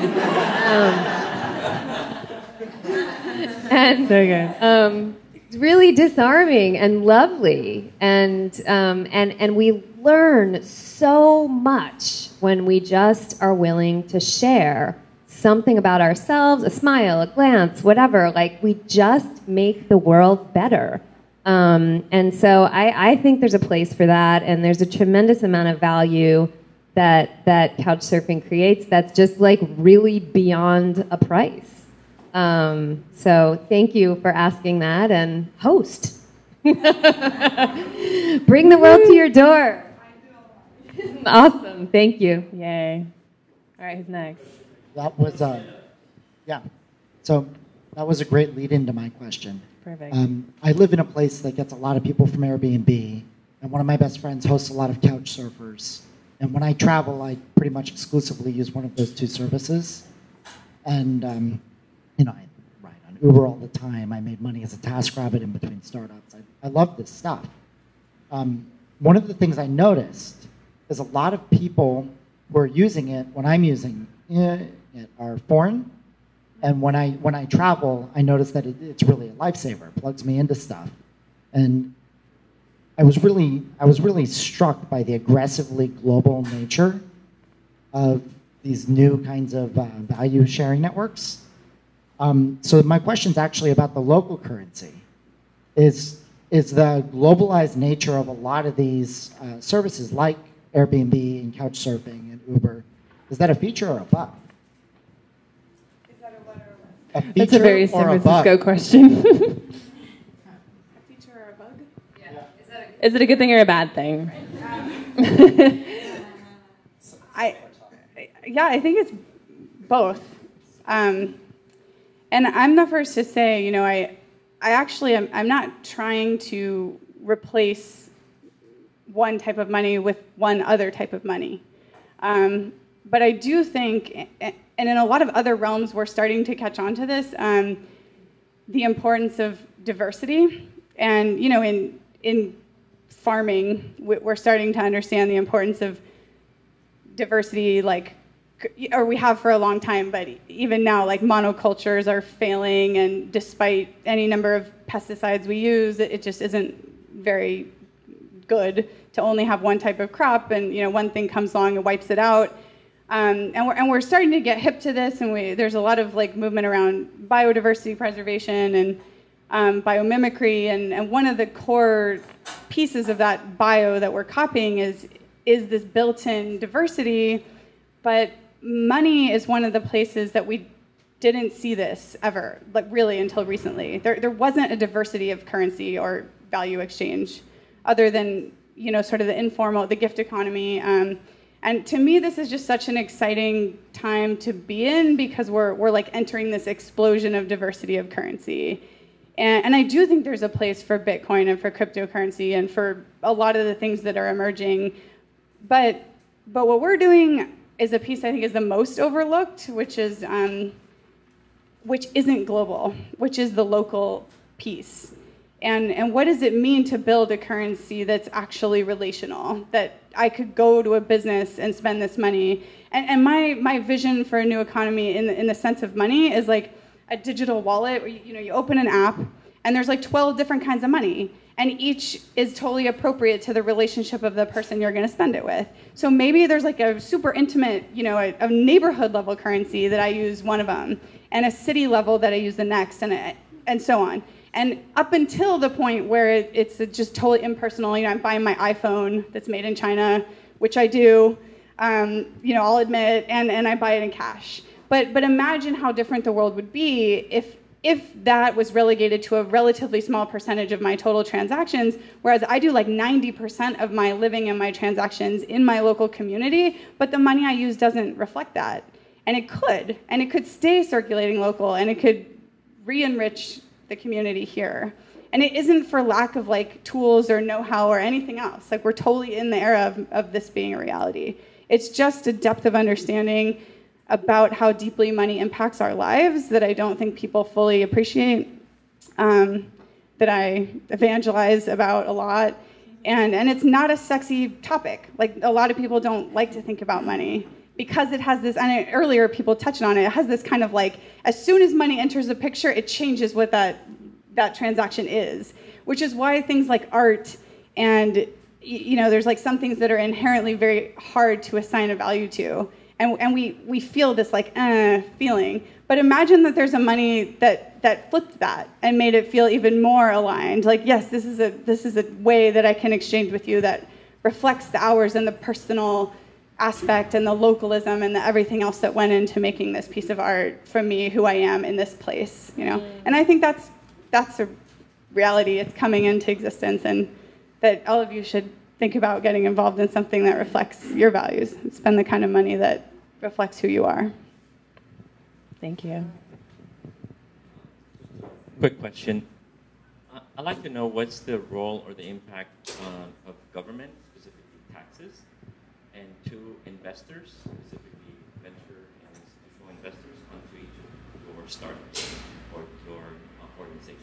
And, um, and so good. Um, it's really disarming and lovely. And, um, and, and we learn so much when we just are willing to share something about ourselves, a smile, a glance, whatever. Like, we just make the world better. Um, and so I, I think there's a place for that. And there's a tremendous amount of value that that couchsurfing creates that's just like really beyond a price. Um, so thank you for asking that, and host. Bring the world to your door. Awesome, thank you. Yay. All right, who's next? That was, uh, yeah, so that was a great lead into my question. Perfect. Um, I live in a place that gets a lot of people from Airbnb, and one of my best friends hosts a lot of couch surfers. And when I travel, I pretty much exclusively use one of those two services. And, um, you know, I ride on Uber all the time. I made money as a TaskRabbit in between startups. I, I love this stuff. Um, one of the things I noticed is a lot of people who are using it when I'm using it are foreign. And when I, when I travel, I notice that it, it's really a lifesaver. It plugs me into stuff. And I was really, I was really struck by the aggressively global nature of these new kinds of uh, value sharing networks. Um, so my question is actually about the local currency. Is, is the globalized nature of a lot of these uh, services like Airbnb and Couchsurfing and Uber, is that a feature or a bug? Is that a what or a what? A feature or a bug? That's a very San Francisco question. Is it a good thing or a bad thing? I, yeah, I think it's both. Um, and I'm the first to say, you know, I, I actually am, I'm not trying to replace one type of money with one other type of money. Um, but I do think, and in a lot of other realms, we're starting to catch on to this, um, the importance of diversity. And, you know, in, in farming, we're starting to understand the importance of diversity, like, or we have for a long time, but even now, like, monocultures are failing, and despite any number of pesticides we use, it just isn't very good to only have one type of crop, and, you know, one thing comes along and wipes it out. Um, and, we're, and we're starting to get hip to this, and we, there's a lot of, like, movement around biodiversity preservation and Um, biomimicry, and, and one of the core pieces of that bio that we're copying is, is this built-in diversity, but money is one of the places that we didn't see this ever, like, really until recently. There, there wasn't a diversity of currency or value exchange other than, you know, sort of the informal, the gift economy. Um, and to me, this is just such an exciting time to be in, because we're, we're like entering this explosion of diversity of currency. And, and I do think there's a place for Bitcoin and for cryptocurrency and for a lot of the things that are emerging. But but what we're doing is a piece I think is the most overlooked, which is um, which isn't global, which is the local piece. And, and what does it mean to build a currency that's actually relational, that I could go to a business and spend this money? And, and my, my vision for a new economy in the, in the sense of money is like a digital wallet where you, you know, you open an app and there's like twelve different kinds of money, and each is totally appropriate to the relationship of the person you're going to spend it with. So maybe there's like a super intimate, you know, a, a neighborhood level currency that I use one of them, and a city level that I use the next, and a, and so on. And up until the point where it, it's just totally impersonal, you know, I'm buying my iPhone that's made in China, which I do, um, you know, I'll admit, and, and I buy it in cash. But but imagine how different the world would be if if that was relegated to a relatively small percentage of my total transactions, whereas I do like ninety percent of my living and my transactions in my local community, but the money I use doesn't reflect that. And it could, and it could stay circulating local, and it could re-enrich the community here. And it isn't for lack of like tools or know-how or anything else. Like, we're totally in the era of, of this being a reality. It's just a depth of understanding about how deeply money impacts our lives that I don't think people fully appreciate, um, that I evangelize about a lot. And, and it's not a sexy topic. Like, a lot of people don't like to think about money, because it has this, and earlier people touched on it, it has this kind of like, as soon as money enters the picture, it changes what that that transaction is, which is why things like art and, you know, there's like some things that are inherently very hard to assign a value to. And, and we, we feel this like, uh, feeling. But imagine that there's a money that, that flipped that and made it feel even more aligned. Like, yes, this is a this is a way that I can exchange with you that reflects the hours and the personal aspect and the localism and the everything else that went into making this piece of art from me, who I am in this place, you know. Mm. And I think that's that's a reality. It's coming into existence, and that all of you should think about getting involved in something that reflects your values and spend the kind of money that reflects who you are. Thank you. Quick question. I'd like to know what's the role or the impact uh, of government, specifically taxes, and two, investors, specifically venture and institutional investors, onto each of your startups or your uh, organizations?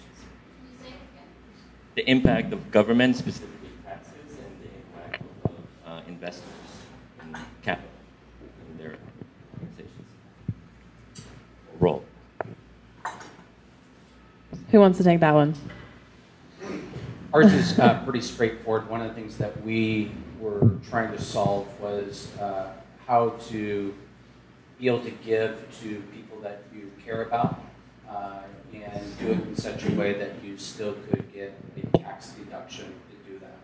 The impact of government, specifically taxes, and the impact of uh, investors and capital in their organizations. Role. Who wants to take that one? Ours is uh, pretty straightforward. One of the things that we were trying to solve was uh, how to be able to give to people that you care about, uh, and do it in such a way that you still could get a tax deduction to do that.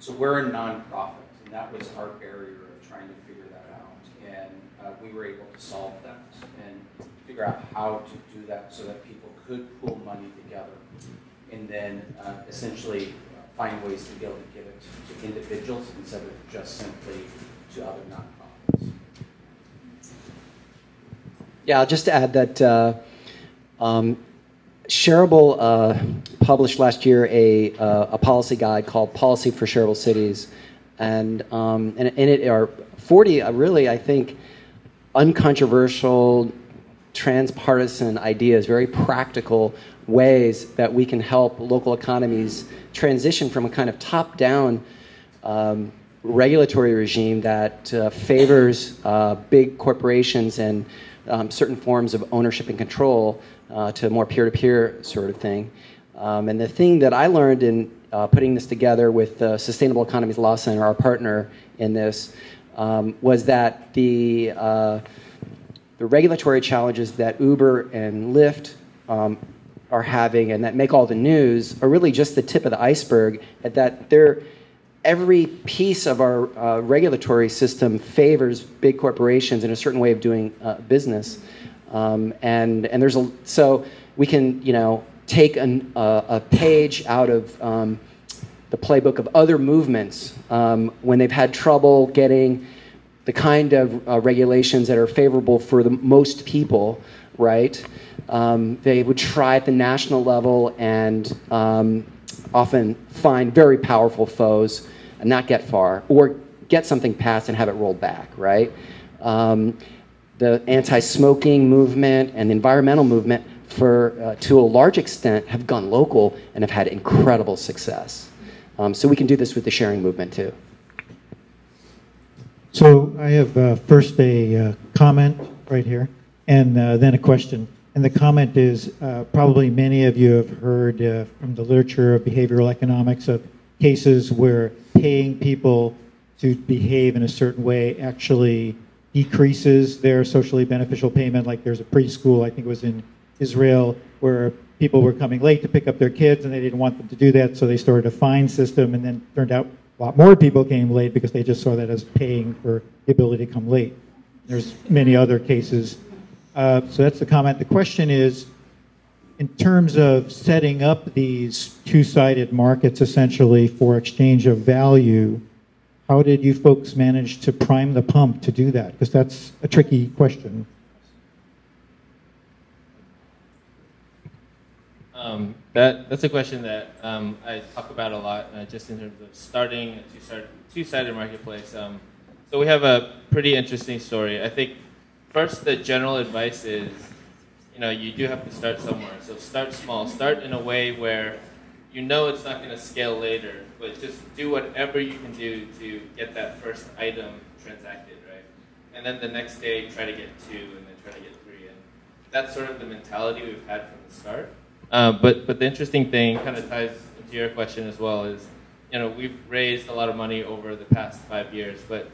So we're a nonprofit, and that was our barrier of trying to figure that out. And uh, we were able to solve that and figure out how to do that so that people could pool money together and then uh, essentially find ways to be able to give it to, to individuals instead of just simply to other nonprofits. Yeah, I'll just add that uh, um, Shareable uh, published last year a, uh, a policy guide called Policy for Shareable Cities, and um, in, in it are forty uh, really, I think, uncontroversial, transpartisan ideas, very practical ways that we can help local economies transition from a kind of top-down um, regulatory regime that uh, favors uh, big corporations and um, certain forms of ownership and control uh, to a more peer-to-peer sort of thing. Um, and the thing that I learned in uh, putting this together with the Sustainable Economies Law Center, our partner in this, um, was that the, uh, the regulatory challenges that Uber and Lyft um, are having and that make all the news are really just the tip of the iceberg, and that they're, every piece of our uh, regulatory system favors big corporations in a certain way of doing uh, business. Um, and, and there's a, so we can, you know, take an, uh, a page out of um, the playbook of other movements um, when they've had trouble getting the kind of uh, regulations that are favorable for the most people, right? Um, they would try at the national level and um, often find very powerful foes and not get far, or get something passed and have it rolled back, right? Um, the anti-smoking movement and the environmental movement, for uh, to a large extent, have gone local and have had incredible success. Um, so we can do this with the sharing movement too. So I have uh, first a uh, comment right here, and uh, then a question. And the comment is, uh, probably many of you have heard uh, from the literature of behavioral economics of cases where paying people to behave in a certain way actually decreases their socially beneficial payment. Like there's a preschool, I think it was in Israel, where people were coming late to pick up their kids and they didn't want them to do that, so they started a fine system, and then turned out a lot more people came late because they just saw that as paying for the ability to come late. There's many other cases. Uh, so that's the comment. The question is, in terms of setting up these two-sided markets essentially for exchange of value, how did you folks manage to prime the pump to do that? Because that's a tricky question. Um, that, that's a question that um, I talk about a lot, uh, just in terms of starting a two-sided, two-sided marketplace. Um, so we have a pretty interesting story. I think first the general advice is, you know, you do have to start somewhere. So start small. Start in a way where you know it's not going to scale later, but just do whatever you can do to get that first item transacted, right? And then the next day try to get two, and then try to get three. And that's sort of the mentality we've had from the start. Uh, but, but the interesting thing, kind of ties into your question as well, is, you know, we've raised a lot of money over the past five years, but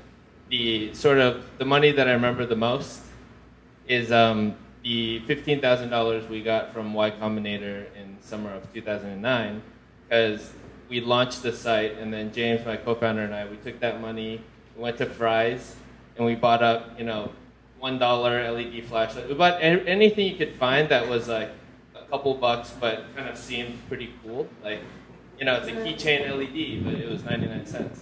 the sort of, the money that I remember the most is um, the fifteen thousand dollars we got from Y Combinator in summer of two thousand nine, because we launched the site, and then James, my co-founder, and I, we took that money, we went to Fry's, and we bought up, you know, one dollar L E D flashlight. We bought anything you could find that was like, couple bucks, but kind of seemed pretty cool. Like, you know, it's a keychain L E D, but it was ninety-nine cents.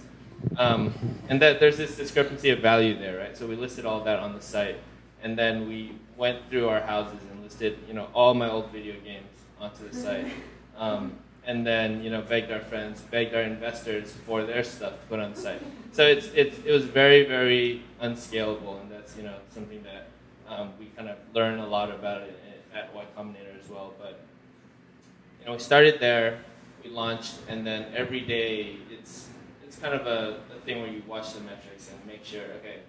Um, and that there's this discrepancy of value there, right? So we listed all that on the site, and then we went through our houses and listed, you know, all my old video games onto the site, um, and then, you know, begged our friends, begged our investors for their stuff to put on the site. So it's it's it was very very unscalable, and that's, you know, something that um, we kind of learn a lot about it at Y Combinator as well. But, you know, we started there, we launched, and then every day it's it's kind of a, a thing where you watch the metrics and make sure, okay,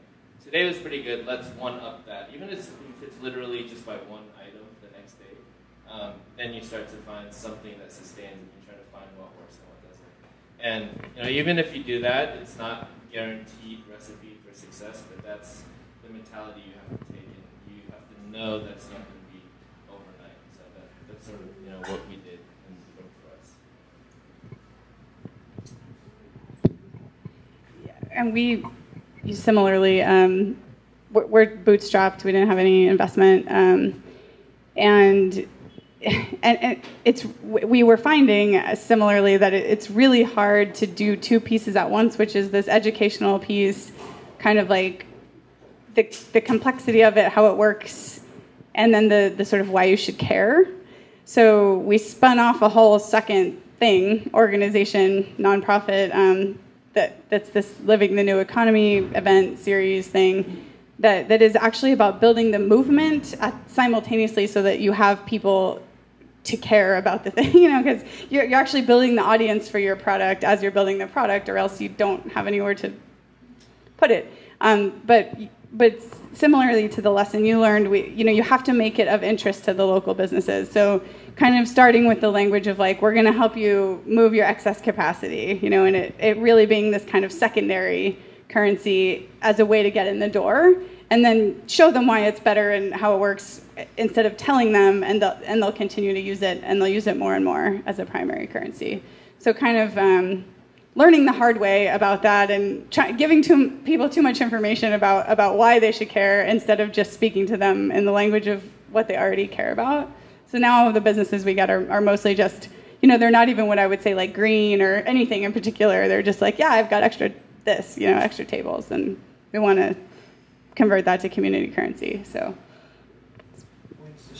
today was pretty good, let's one-up that. Even if it's, if it's literally just by one item the next day, um, then you start to find something that sustains, and you try to find what works and what doesn't. And, you know, even if you do that, it's not guaranteed recipe for success, but that's the mentality you have to take, and you have to know that's not going to be overnight. So that, that's sort of, you know, what we did and worked for us. Yeah, and we similarly, um, we're, we're bootstrapped. We didn't have any investment, um, and, and and it's we were finding uh, similarly that it, it's really hard to do two pieces at once, which is this educational piece, kind of like the the complexity of it, how it works. And then the, the sort of why you should care. So we spun off a whole second thing, organization, nonprofit, um, that, that's this Living the New Economy event series thing that, that is actually about building the movement at, simultaneously, so that you have people to care about the thing, you know, because you're, you're actually building the audience for your product as you're building the product, or else you don't have anywhere to put it. Um, but. But similarly to the lesson you learned, we, you know, you have to make it of interest to the local businesses. So kind of starting with the language of like, we're going to help you move your excess capacity, you know, and it, it really being this kind of secondary currency as a way to get in the door, and then show them why it's better and how it works instead of telling them, and they'll, and they'll continue to use it, and they'll use it more and more as a primary currency. So kind of... Um, learning the hard way about that, and try, giving too, people too much information about, about why they should care, instead of just speaking to them in the language of what they already care about. So now the businesses we get are, are mostly just, you know, they're not even what I would say like green or anything in particular. They're just like, yeah, I've got extra this, you know, extra tables, and we want to convert that to community currency. So.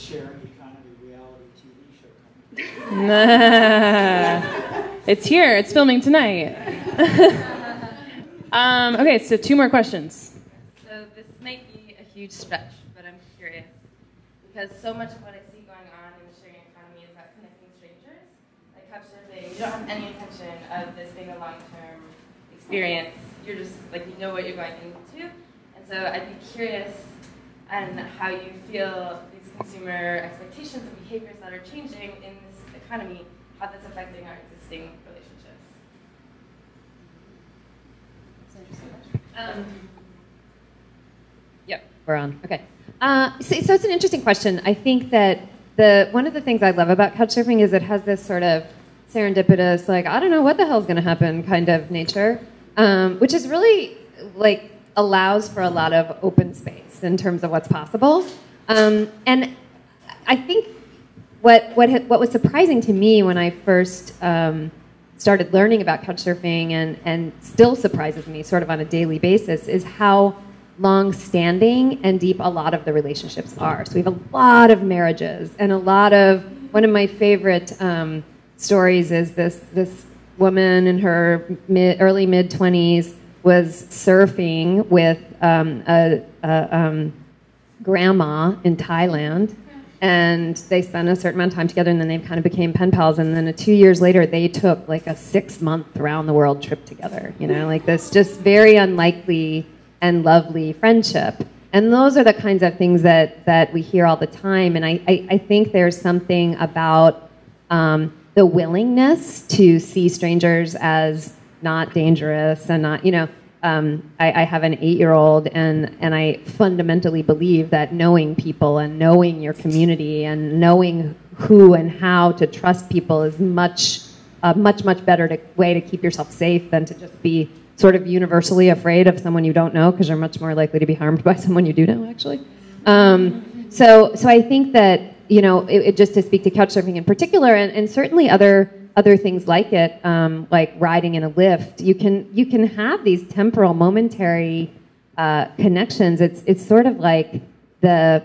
Sharing Economy reality T V show coming. Nah. It's here. It's filming tonight. um, okay, so two more questions. So this might be a huge stretch, but I'm curious, because so much of what I see going on in the sharing economy is about connecting strangers. Like Couchsurfing, you don't have any intention of this being a long-term experience. You're just, like, you know what you're going into. And so I'd be curious on how you feel these consumer expectations and behaviors that are changing in this economy, how that's affecting our existing relationships. Um, yep, we're on. Okay. Uh, so, so it's an interesting question. I think that the one of the things I love about Couchsurfing is it has this sort of serendipitous, like, I don't know what the hell's going to happen kind of nature, um, which is really, like, allows for a lot of open space in terms of what's possible. Um, and I think what, what, what was surprising to me when I first um, started learning about Couchsurfing, and, and still surprises me sort of on a daily basis, is how long-standing and deep a lot of the relationships are. So we have a lot of marriages and a lot of... One of my favorite um, stories is this, this woman in her mid, early mid-twenties was surfing with um, a, a um, grandma in Thailand, and they spent a certain amount of time together, and then they kind of became pen pals, and then two years later they took like a six-month round-the-world trip together, you know, like this just very unlikely and lovely friendship. And those are the kinds of things that, that we hear all the time, and I, I, I think there's something about um, the willingness to see strangers as not dangerous and not, you know, um, I, I have an eight-year-old, and, and I fundamentally believe that knowing people and knowing your community and knowing who and how to trust people is much, a much, much better to, way to keep yourself safe than to just be sort of universally afraid of someone you don't know, because you're much more likely to be harmed by someone you do know, actually. Um, so, so I think that, you know, it, it just to speak to Couchsurfing in particular, and, and certainly other Other things like it, um, like riding in a Lyft, you can you can have these temporal, momentary uh, connections. It's it's sort of like the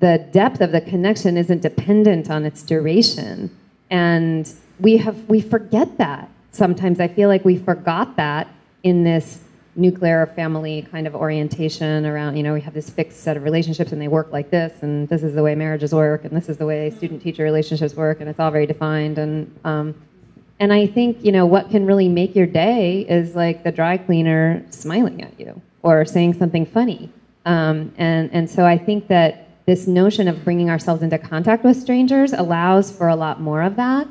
the depth of the connection isn't dependent on its duration, and we have we forget that sometimes. I feel like we forgot that in this nuclear family kind of orientation around, you know, we have this fixed set of relationships and they work like this, and this is the way marriages work, and this is the way student-teacher relationships work, and it's all very defined. And um, and I think, you know, what can really make your day is like the dry cleaner smiling at you or saying something funny. Um, and, and so I think that this notion of bringing ourselves into contact with strangers allows for a lot more of that.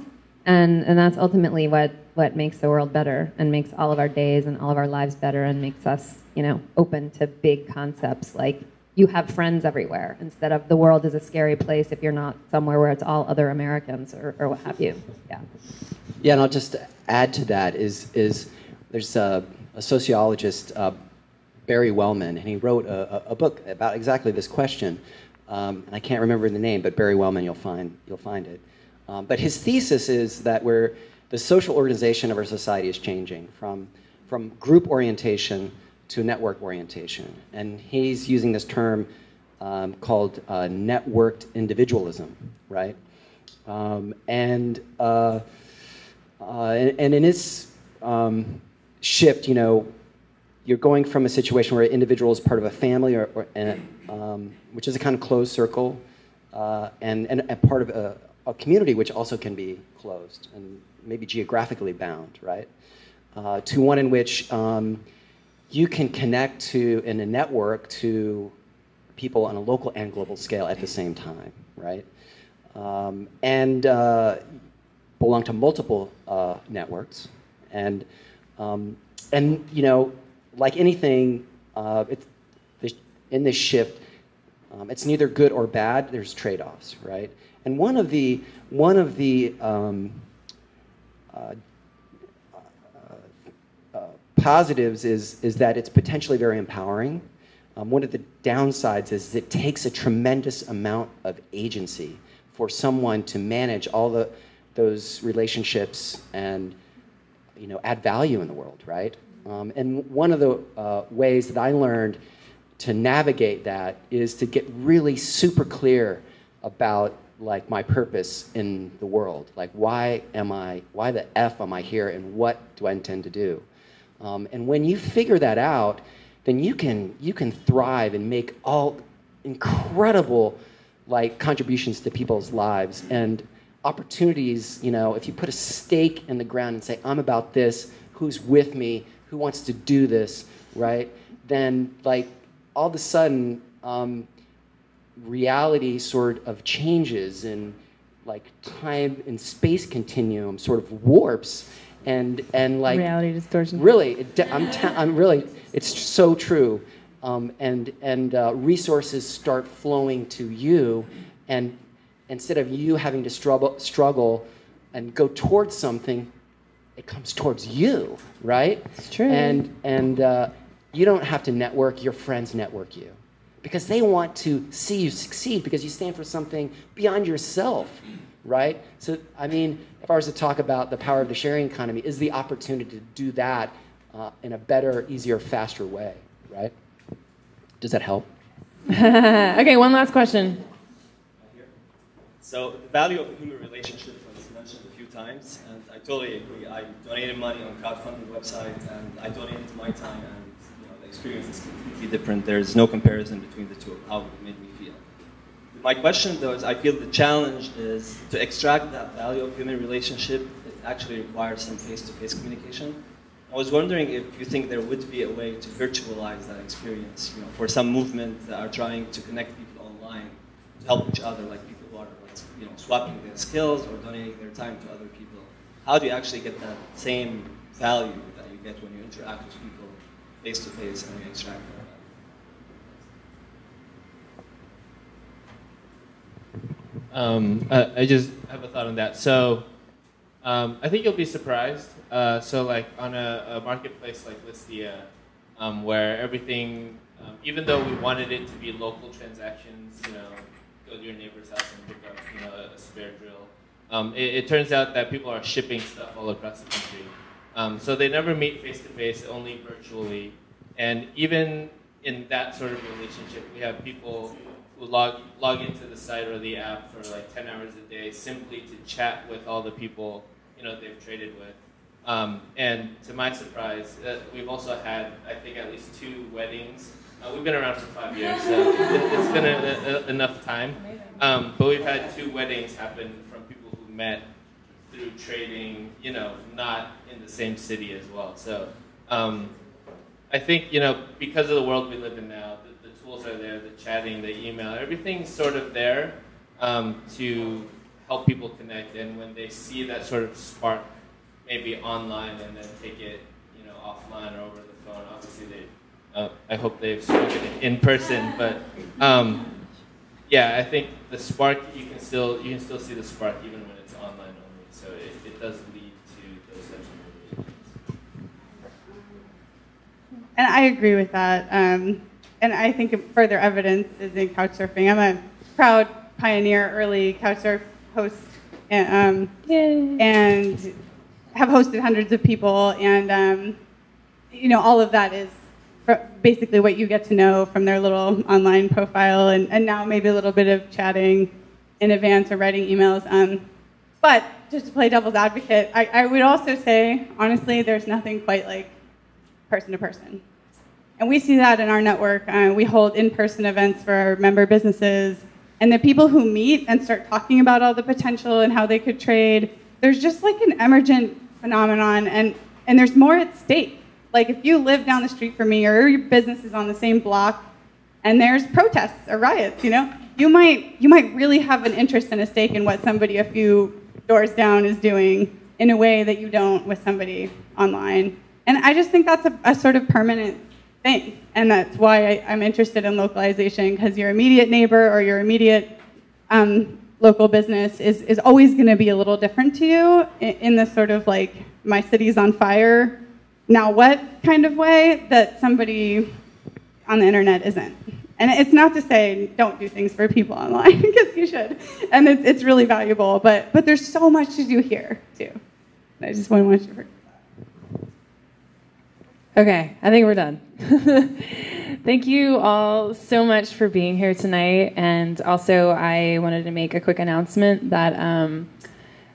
And, and that's ultimately what, what makes the world better and makes all of our days and all of our lives better and makes us, you know, open to big concepts like you have friends everywhere instead of the world is a scary place if you're not somewhere where it's all other Americans or, or what have you. Yeah. Yeah, and I'll just add to that is, is there's a, a sociologist, uh, Barry Wellman, and he wrote a, a book about exactly this question. Um, and I can't remember the name, but Barry Wellman, you'll find, you'll find it. Um, but his thesis is that we're, the social organization of our society is changing from, from group orientation to network orientation. And he's using this term um, called uh, networked individualism, right? Um, and, uh, uh, and, and in this um, shift, you know, you're going from a situation where an individual is part of a family, or, or and, um, which is a kind of closed circle, uh, and, and a part of a a community which also can be closed and maybe geographically bound, right? Uh, to one in which um, you can connect to, in a network, to people on a local and global scale at the same time, right? Um, and uh, belong to multiple uh, networks. And, um, and, you know, like anything, uh, it's, in this shift, um, it's neither good or bad, there's trade-offs, right? And one of the one of the um, uh, uh, uh, positives is is that it's potentially very empowering. Um, one of the downsides is it takes a tremendous amount of agency for someone to manage all the those relationships and, you know, add value in the world, right? Um, and one of the uh, ways that I learned to navigate that is to get really super clear about like my purpose in the world. Like, why am I, why the F am I here, and what do I intend to do? Um, and when you figure that out, then you can, you can thrive and make all incredible like contributions to people's lives and opportunities. You know, if you put a stake in the ground and say, I'm about this, who's with me, who wants to do this, right? Then like all of a sudden, um, reality sort of changes, and like time and space continuum sort of warps, and and like reality distortion. Really, it, I'm ta- I'm really, it's so true. Um, and and uh, resources start flowing to you, and instead of you having to struggle struggle and go towards something, it comes towards you, right? It's true. And and uh, you don't have to network; your friends network you, because they want to see you succeed, because you stand for something beyond yourself, right? So I mean, if I was to talk about the power of the sharing economy, is the opportunity to do that uh, in a better, easier, faster way, right? Does that help? Okay, one last question. So the value of the human relationship was mentioned a few times, and I totally agree. I donated money on crowdfunding website, and I donated my time, and you know, the experience is completely different. There is no comparison between the two of how it made me feel. My question, though, is I feel the challenge is to extract that value of human relationship. It actually requires some face-to-face communication. I was wondering if you think there would be a way to virtualize that experience, you know, for some movement that are trying to connect people online to help each other, like people who are, like, you know, swapping their skills or donating their time to other people. How do you actually get that same value that you get when you interact with people face to face and you extract their value? Um, uh, I just have a thought on that. So. Um, I think you'll be surprised. Uh, so, like on a, a marketplace like Listia, um, where everything, um, even though we wanted it to be local transactions, you know, go to your neighbor's house and pick up, you know, a, a spare drill. Um, it, it turns out that people are shipping stuff all across the country. Um, so they never meet face to face, only virtually. And even in that sort of relationship, we have people who log log into the site or the app for like ten hours a day simply to chat with all the people, you know, they've traded with. Um, and to my surprise, uh, we've also had, I think, at least two weddings. Uh, we've been around for five years, so it's been a, a, enough time. Um, but we've had two weddings happen from people who met through trading, you know, not in the same city as well. So um, I think, you know, because of the world we live in now, the, the tools are there, the chatting, the email, everything's sort of there um, to help people connect, and when they see that sort of spark, maybe online, and then take it, you know, offline or over the phone. Obviously, they, uh, I hope they've spoken in person, but um, yeah, I think the spark you can still you can still see the spark even when it's online only. So it, it does lead to those types of relationships. And I agree with that. Um, and I think further evidence is in Couchsurfing. I'm a proud pioneer, early Couchsurf host, and, um, and have hosted hundreds of people, and um, you know, all of that is basically what you get to know from their little online profile, and, and now maybe a little bit of chatting in advance or writing emails. Um, but just to play devil's advocate, I, I would also say, honestly, there's nothing quite like person to person. And we see that in our network. Uh, we hold in-person events for our member businesses. And the people who meet and start talking about all the potential and how they could trade, there's just like an emergent phenomenon, and, and there's more at stake. Like if you live down the street from me, or your business is on the same block, and there's protests or riots, you know, you might, you might really have an interest and a stake in what somebody a few doors down is doing in a way that you don't with somebody online. And I just think that's a, a sort of permanent thing. And that's why I, I'm interested in localization, because your immediate neighbor or your immediate um, local business is, is always going to be a little different to you in, in this sort of like, my city's on fire, now what kind of way that somebody on the internet isn't. And it's not to say don't do things for people online, because you should. And it's, it's really valuable, but, but there's so much to do here too. And I just want to watch you for. Okay, I think we're done. Thank you all so much for being here tonight. And also, I wanted to make a quick announcement that um,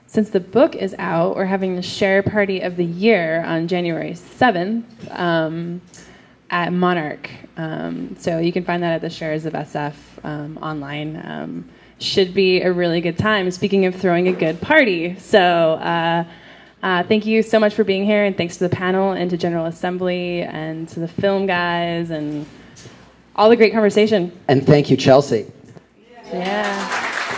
since the book is out, we're having the Share Party of the Year on January seventh um, at Monarch. Um, so you can find that at the Shares of S F um, online. Um, should be a really good time. Speaking of throwing a good party. So uh, uh, thank you so much for being here, and thanks to the panel and to General Assembly and to the film guys and all the great conversation. And thank you, Chelsea. Yeah. Yeah.